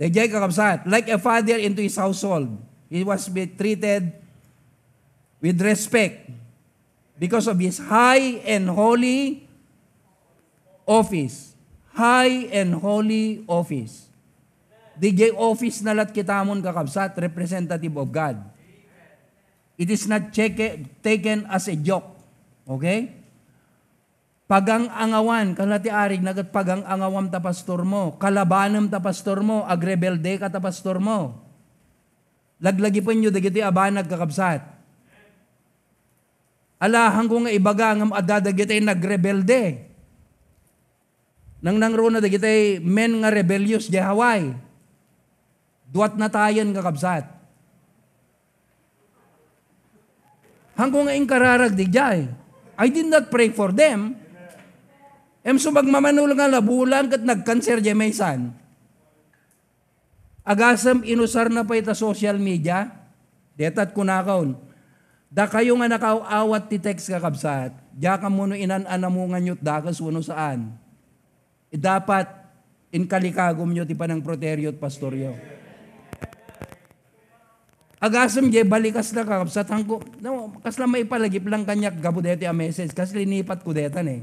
Dijay kakabsat, like a father into his household. He was be treated with respect because of his high and holy office. High and holy office. D J office na lat kitamon kakabsat, representative of God. It is not check taken as a joke. Okay? Pagang angawan, kalati arig nagat pagang angawam ta pastor mo, kalabanam ta pastor mo, agrebelde ka ta pastor mo. Laglagi po nyo, dagiti abanag kakabsat. Alahang ko nga ibaga, ngam ada dagiti nagrebelde. Nang nangruna dagiti men nga rebellious di Hawaii. Duwat na tayan kakabsat. Hang ko nga inkararag di jay. I did not pray for them. Em so magmamanul nga labulang kat nagkanser di may san. Agasam inusar na pa ita social media, detat kunakaon. Da kayo nga nakawawat ti text kakabsat, diya ka muna inananamungan nyo't dakas wano saan. E dapat inkalikagom nyo ti panang proteryo at pastoryo. Agasam diya balikas na kakabsat, hangko, no, kasla maipalagip lang kanyak gabudete a message, kasla inipat kudetan eh.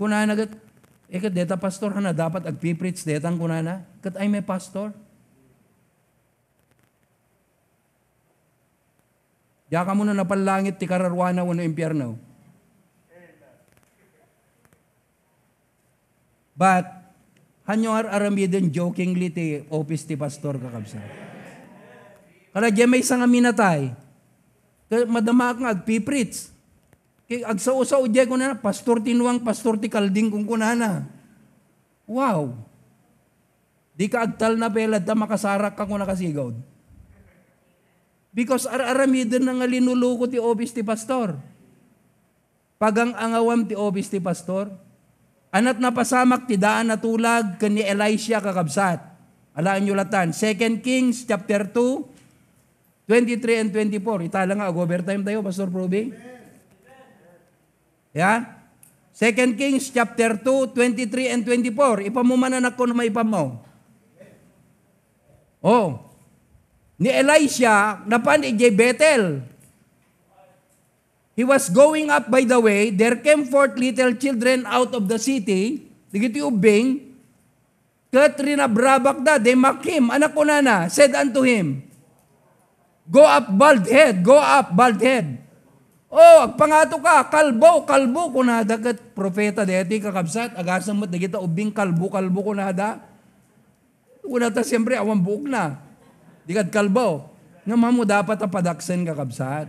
Kunana gat, eh kat deta pastor na dapat agpiprits detang kunana, kat ay may pastor. Diya ka muna napalangit, ti kararwana wano impyerno. But, hanyo ar-aramidin jokingly ti office ti pastor kakabsa. Kala diya may isang aminatay. Madama akong agpiprits. Agsaw-saw diya ko na, pastor tinuang, pastor ti kalding kung kunana. Wow! Di ka agtal na pelad na makasarak ka kung nakasigawd. Because ar-aramidin na nga linuluko ti obis ti pastor. Pagang angawam ti obis ti pastor. Anat napasamak ti daan na tulag kani Elisha kakabsat. Alaan nyo latan. Second Kings chapter two, twenty-three and twenty-four. Itala nga, overtime tayo, Pastor Proby. Yeah? Second Kings chapter two, twenty-three and twenty-four. Ipamumananak ko na may pamaw. Oh. ni Elisha na panigay Bethel. He was going up by the way, there came forth little children out of the city, digiti ubing, Katrina Brabakda, they mocked him, anak ko nana, said unto him, go up bald head, go up bald head. Oh, agpangato ka, kalbo, kalbo ko na dagat, profeta deti kakabsat, agasang mat, nagita ubing, kalbo, kalbo ko na da. Una ta siyempre, awang buok na. Dikat kalbo. Nga mo dapat apadaksan kakabsat.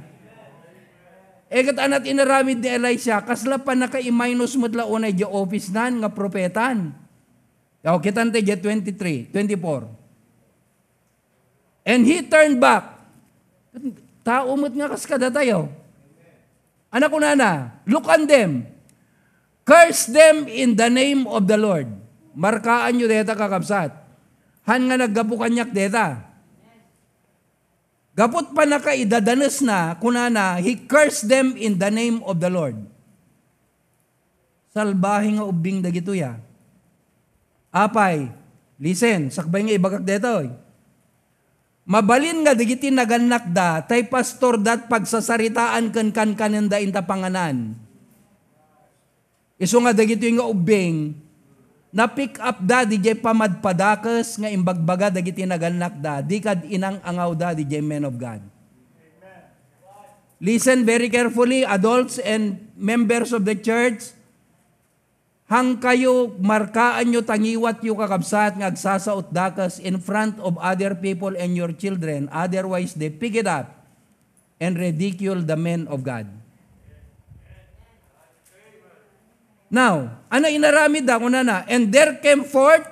Ekat anat inaramid ni Elisha, kasla pa naka-i-minus mo tla unay di office nan, nga propetan. O, kitante di twenty-three, twenty-four. And he turned back. Tao mo't nga kaskada tayo. Anak ko nana, look on them. Curse them in the name of the Lord. Markaan nyo deta kakabsat. Han nga naggapukanyak deta. Kapot pa nakaidadanas na, kunana, he cursed them in the name of the Lord. Salbahe nga ubing dagito ya. Apay, listen, sakbay nga ibagak detoy. Mabalin nga dagiti naganak da, tay pastor dat pagsasaritaan kan-kan-kanan da inta panganan. Iso nga dagito yung nga ubing, na-pick up da, D J pamadpadakas, nga imbagbaga, dagiti naganak da, di kad inang angaw da, D J men of God. Listen very carefully, adults and members of the church, hang kayo, markaan nyo, tangiwat yung kakabsat, nga agsasaot dakas in front of other people and your children, otherwise they pick it up and ridicule the men of God. Now, ano inaramid ako nana? And there came forth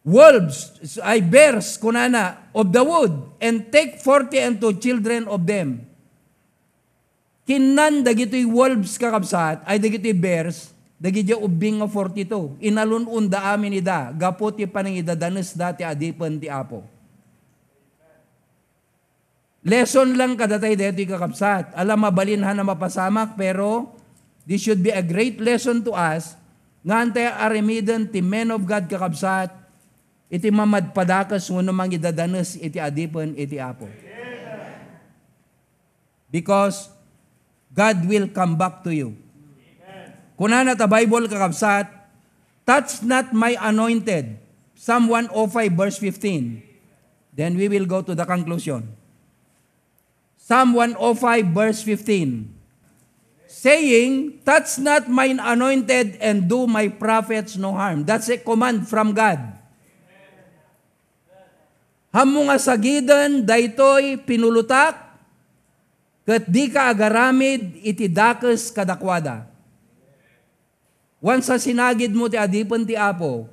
wolves, ay bears, kunana, of the wood, and take forty and two children of them. Kinan, dagito'y wolves kakabsat, ay dagito'y bears, dagito'y ubing of forty-two. Inalunun da amin ida, gaputi panang idadanas dati adipan ti apo. Lesson lang kadatay dati kakabsat. Alam, mabalinhan na mapasamak, pero this should be a great lesson to us. Ngante arimidan ti men of God kakabsat, iti mamadpadakas mo namang idadanas iti adipan iti apo. Because God will come back to you. Kunana ta Bible kakabsat, touch not my anointed. Psalm one oh five verse fifteen. Then we will go to the conclusion. Psalm one oh five verse fifteen. Saying, touch not mine anointed and do my prophets no harm. That's a command from God. Hamong asagidan, daytoy pinulutak, ket di ka agaramid, iti dakas kadakwada. Once sa sinagid mo ti adipan ti apo,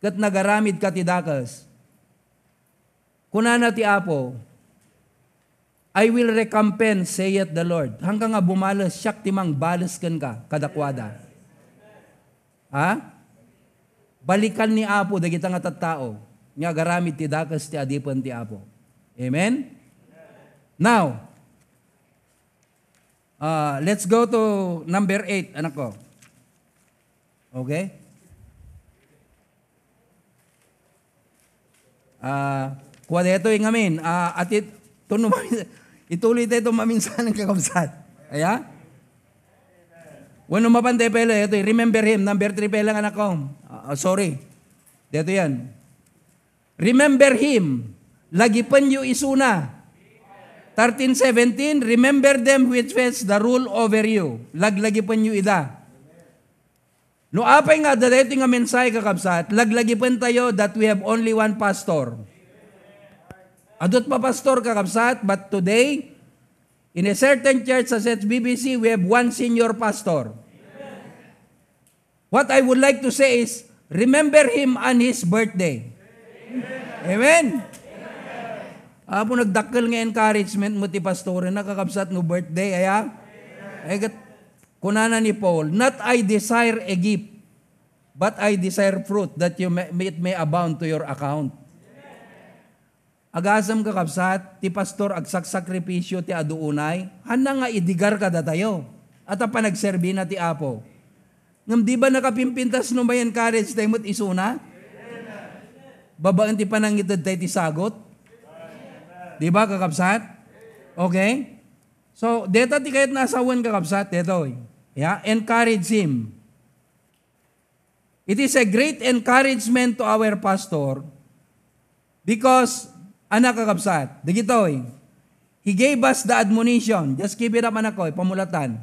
ket nagaramid ka ti dakas. Kunana ti apo, I will recompense, saith the Lord. Hanggang nga bumalas, siyak timang balaskan ka, kadakwada. Ha? Balikan ni Apo, dagita nga tattao, nga garamit ti dakas ti adipan ti Apo. Amen? Now, uh, let's go to number eight, anak ko. Okay? Uh, kuha dito yung amin. Uh, atit, ituloy tayo maminsan ng kakabsat. Aya? When umapante pala, ito, remember him. Number three pala anak ko. Uh, sorry. Dito yan. Remember him. Lagipan yu isuna. thirteen seventeen, remember them which has the rule over you. Laglagipan yu ida. No apay nga, dito nga mensahe kakabsat, laglagipan tayo that we have only one pastor. Adot pa pastor kakabsat, but today, in a certain church as H B B C, we have one senior pastor. Amen. What I would like to say is, remember him on his birthday. Amen? Amen. Amen. Apo nagdakkel nga encouragement mo ti pastore na kakabsat no birthday, aya? Egat, kunana ni Paul, not I desire a gift, but I desire fruit that you may, it may abound to your account. Agasam kakabsat, ti pastor agsaksakripisyo ti aduunay, hana nga idigar ka da tayo, at panagserbi na ti apo. Ngam di ba nakapimpintas no may encourage tayo mo't isuna? Babaan ti panangitad tayo ti sagot? Di ba, kakabsat? Okay? So, deta ti kahit nasawan kakabsat, deta, yeah? Encourage him. It is a great encouragement to our pastor because, anak kakabsat, digito, he gave us the admonition. Just keep it up, anak ko, pamulatan.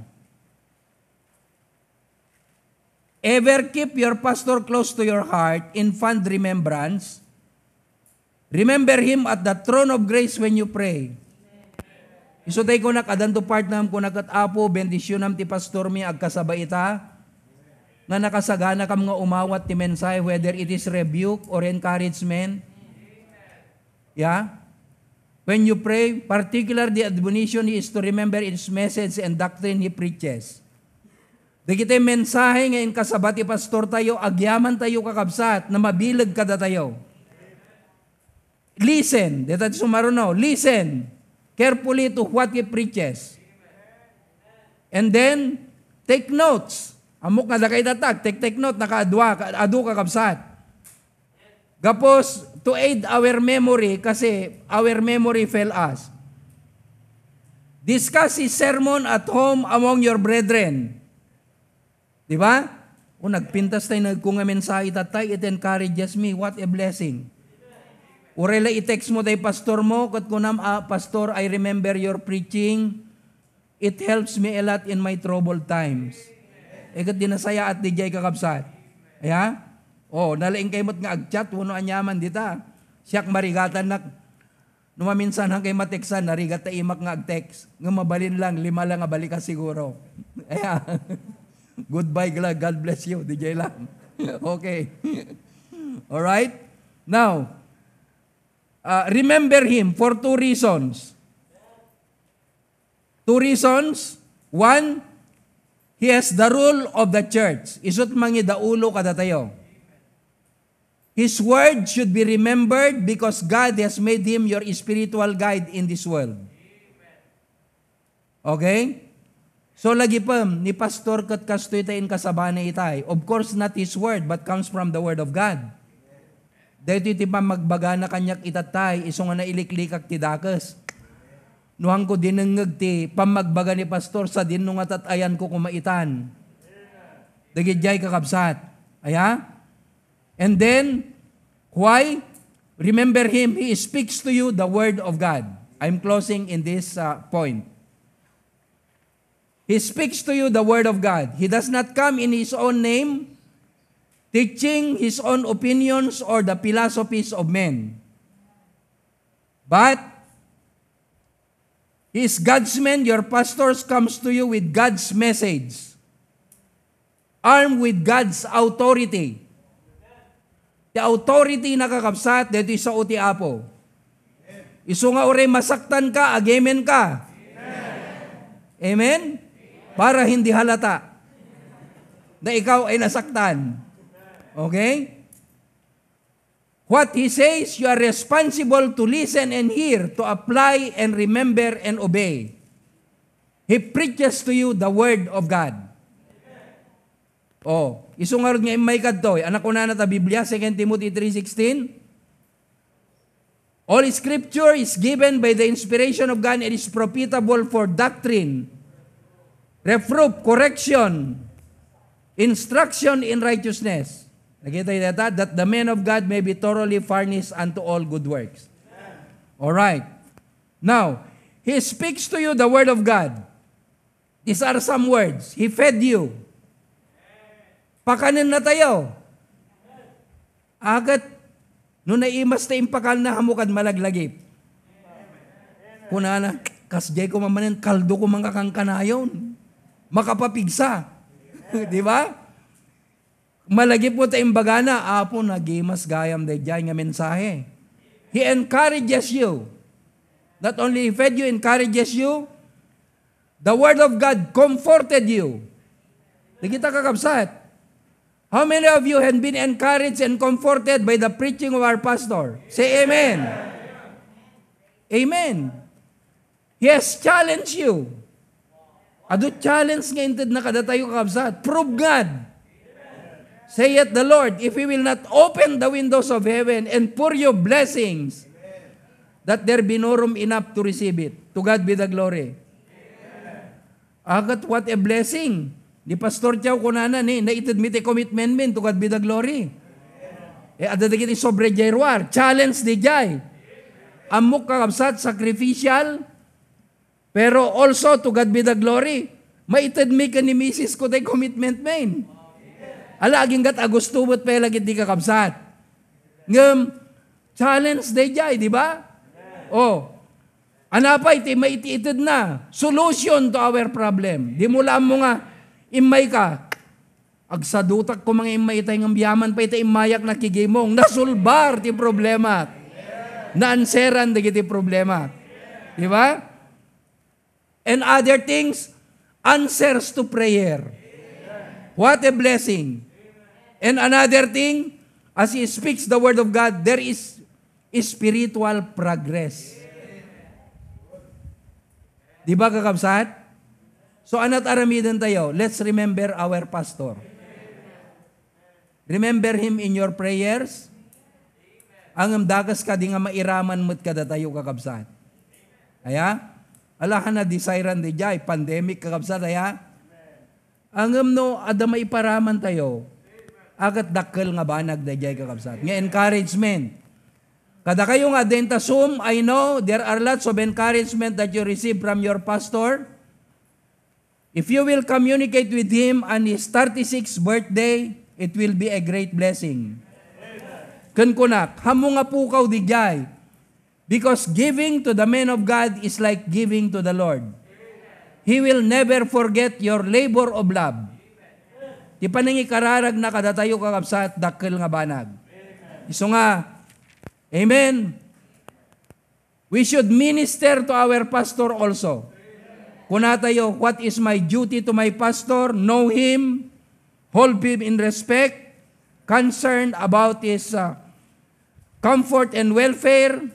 Ever keep your pastor close to your heart in fond remembrance. Remember him at the throne of grace when you pray. Iso tayo ko nakadanto part na ko nakatapo, bendisyon ti pastor mi agkasabaita, na nakasagana kam nga umawat ti mensahe, whether it is rebuke or encouragement. Yeah? When you pray, particular the admonition is to remember his message and doctrine he preaches. Dagiti mensahe ngayon kasabati pastor tayo, agyaman tayo kakabsat, na mabilag kada tayo. Listen, dito sumarunaw, listen carefully to what he preaches. And then, take notes. Amok na dakay datag, take, take note, nakaadwa, adu kakabsat. Gapos, to aid our memory, kasi our memory fail us. Discuss his sermon at home among your brethren. Di ba? O nagpintas tayo, nagkungamin sa itatay, it encourages me. What a blessing. O rela, i-text mo tayo, pastor mo, kat kunam, ah, pastor, I remember your preaching. It helps me a lot in my troubled times. E kat dinasaya at dijay kakabsat. Aya? O, nalaing kayo mo't nga agchat, wano anyaman dita. Siyak marigatan na, numaminsan hang kayo mateksan, narigat na imak nga agtext. Nga mabalin lang, lima lang nga balika siguro. Aya? Goodbye, God bless you, D J Lam. Okay. Alright? Now, uh, remember him for two reasons. Two reasons. One, he has the rule of the church. Isot mangidaulo kada tayo. His word should be remembered because God has made him your spiritual guide in this world. Okay? So lagi pa, ni pastor kat kastoy tayo in kasabana itay. Of course, not his word, but comes from the word of God. Dahil iti pa magbaga na kanyak itatay, iso nga nailiklikak ti dakas. Nuhang ko dinengag ti pamagbaga ni pastor sa dinung at atayan ko kumaitan. Dagidjay kakabsat. Aya? And then, why? Remember him, he speaks to you the word of God. I'm closing in this uh, point. He speaks to you the word of God. He does not come in his own name, teaching his own opinions or the philosophies of men. But his God's man, your pastors, comes to you with God's message, armed with God's authority. The authority na kakabsat, dito isa o ti Apo. Iso nga ore masaktan ka, agamen ka. Amen? Para hindi halata na ikaw ay nasaktan. Okay? What he says, you are responsible to listen and hear, to apply and remember and obey. He preaches to you the word of God. Oh, isungarod nga imay kadtoy. Anak ko na nata Biblia, Second Timothy three sixteen. All scripture is given by the inspiration of God and is profitable for doctrine, reproof, correction, instruction in righteousness. That the man of God may be thoroughly furnished unto all good works. Alright. Now, he speaks to you the word of God. These are some words. He fed you. Pakanin na tayo. Agat noon na imas na impakal na hamukad malaglagip. Kuna na, kasjay ko mamanin, kaldo ko mga kangkanayon. Makapapigsa. Di ba? Malagip mo tayong bagana, apo, nagimas gayam dahi dyan nga mensahe. He encourages you. Not only he fed you, encourages you. The word of God comforted you. Di kita kakabsat. How many of you have been encouraged and comforted by the preaching of our pastor? Say amen. Amen. He has challenged you. Ado challenge nga intid na kada tayo kakabsat. Prove God. Say it the Lord, if He will not open the windows of heaven and pour you blessings, that there be no room enough to receive it. To God be the glory. Agat, what a blessing. Ni Pastor Chow kunanan eh, na itadmit a commitment men, to God be the glory. Eh, adadagit yung sobre jairwar, challenge di jay. Amok kakabsat, sacrificial, pero also, to God be the glory. Maitadmit ka ni Missus ko tayo commitment men. Alaging gat agustubot pa lagit di kakabsat. Ngam, challenge di jay, di ba? Oh, anapay, may itiitid na. Solution to our problem. Di mula mo nga, imay ka. Agsadutak ko mga imay tayo ng biyaman pa ito imayak na kigimong. Nasulbar ti problema. Naanseran di kiti problema. Diba? And other things, answers to prayer. What a blessing. And another thing, as he speaks the word of God, there is spiritual progress. Diba kakabsat? So, anat aramidan tayo. Let's remember our pastor. Remember him in your prayers. Ang amdagas ka, di nga mairaman mo't kada tayo kakabsat. Aya? Alahan na desiran di jay. Pandemic kakabsat, aya? Ang amno, ada maiparaman tayo. Agat dakkel nga banag di jay kakabsat. Nga encouragement. Kada kayong adentasum, I know there are lots of encouragement that you receive from your pastor. If you will communicate with him on his thirty-sixth birthday, it will be a great blessing. Kankunak, hamunga pukaw di jay. Because giving to the man of God is like giving to the Lord. He will never forget your labor of love. Di pa nang ikararag na kada tayo kakabsat, dakil nga banag. Iso nga, amen. We should minister to our pastor also. Kuna tayo, what is my duty to my pastor? Know him, hold him in respect, concerned about his uh, comfort and welfare,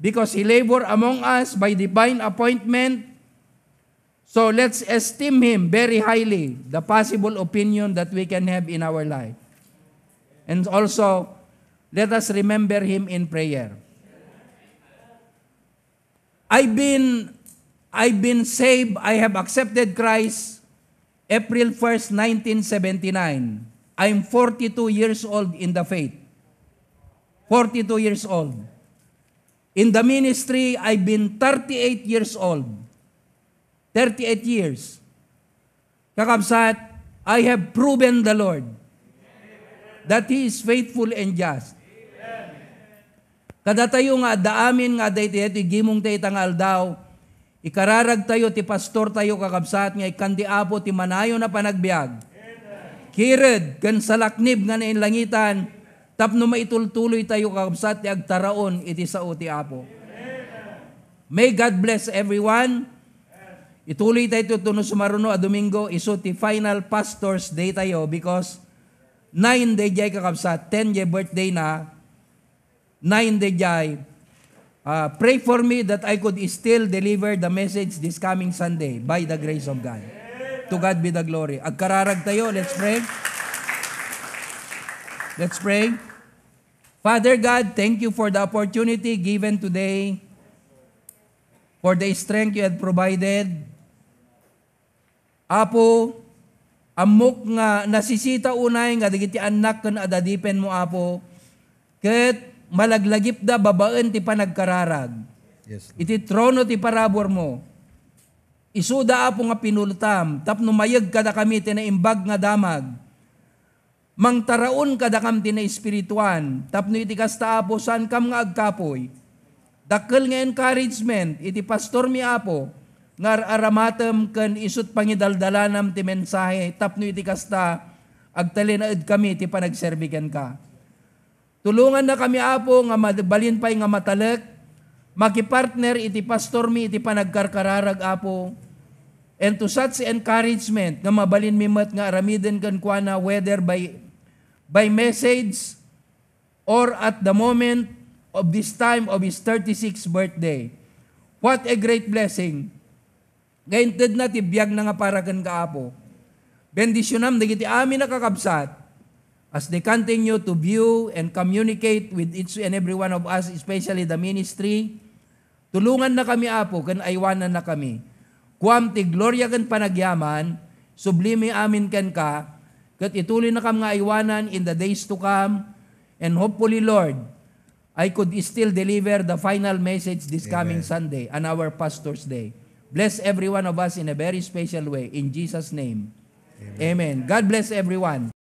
because he labored among us by divine appointment. So let's esteem him very highly, the possible opinion that we can have in our life. And also, let us remember him in prayer. I've been... I've been saved, I have accepted Christ, April first, nineteen seventy-nine. I'm forty-two years old in the faith. forty-two years old. In the ministry, I've been thirty-eight years old. thirty-eight years. Kakabsat, I have proven the Lord that He is faithful and just. Kada tayo nga, daamin nga, dahi tayo, gimong tayo tangal daw, ikararag tayo, ti pastor tayo kakabsat, ngay kandiapo, ti manayo na panagbiag. Kired, kan salaknib nga na inlangitan, tapno maitultuloy tayo kakabsat, ti agtaraon, iti sao ti apo. May God bless everyone. Ituloy tayo ito no sumaruno a Domingo, iso ti final pastor's day tayo because nine day jay kakabsat, ten jay birthday na, nine day jay. Uh, pray for me that I could still deliver the message this coming Sunday by the grace of God. To God be the glory. Agkararag tayo. Let's pray. Let's pray. Father God, thank you for the opportunity given today, for the strength you had provided. Apo, amok nga nasisita unay nga digiti anak kan adadipen mo, Apo. Ket malaglagip da babaan ti panagkararag. Yes, iti trono ti parabor mo. Isuda apo nga pinultam, tapno mayag kada kami tinaimbag nga damag. Mangtaraon kada kam tinaespirituan, tapno iti kasta apo saan kam nga agkapoy. Dakkel nga encouragement, iti pastor mi apo, nga aramatem ken isut pangidaldalanam ti mensahe, tapno iti kasta agtalinaed kami ti panagserbiken ka. Tulungan na kami, Apo, nga balinpay nga matalek, makipartner iti pastor mi, iti panagkarkararag, Apo. And to such encouragement, nga mabalin mi mat nga aramiden kan kuana, whether by, by message or at the moment of this time of his thirty-sixth birthday. What a great blessing. Gainted na tibiyag na nga paragan ka, Apo. Bendisyonam, nagiti amin na kakabsat. As they continue to view and communicate with each and every one of us, especially the ministry, Tulungan na kami, Apo, kan aywanan na kami. Kuam ti gloria kan panagyaman, sublime amin kan ka, kat ituloy na kam nga aywanan in the days to come, and hopefully, Lord, I could still deliver the final message this coming Amen. Sunday on our Pastor's Day. Bless every one of us in a very special way. In Jesus' name. Amen. Amen. God bless everyone.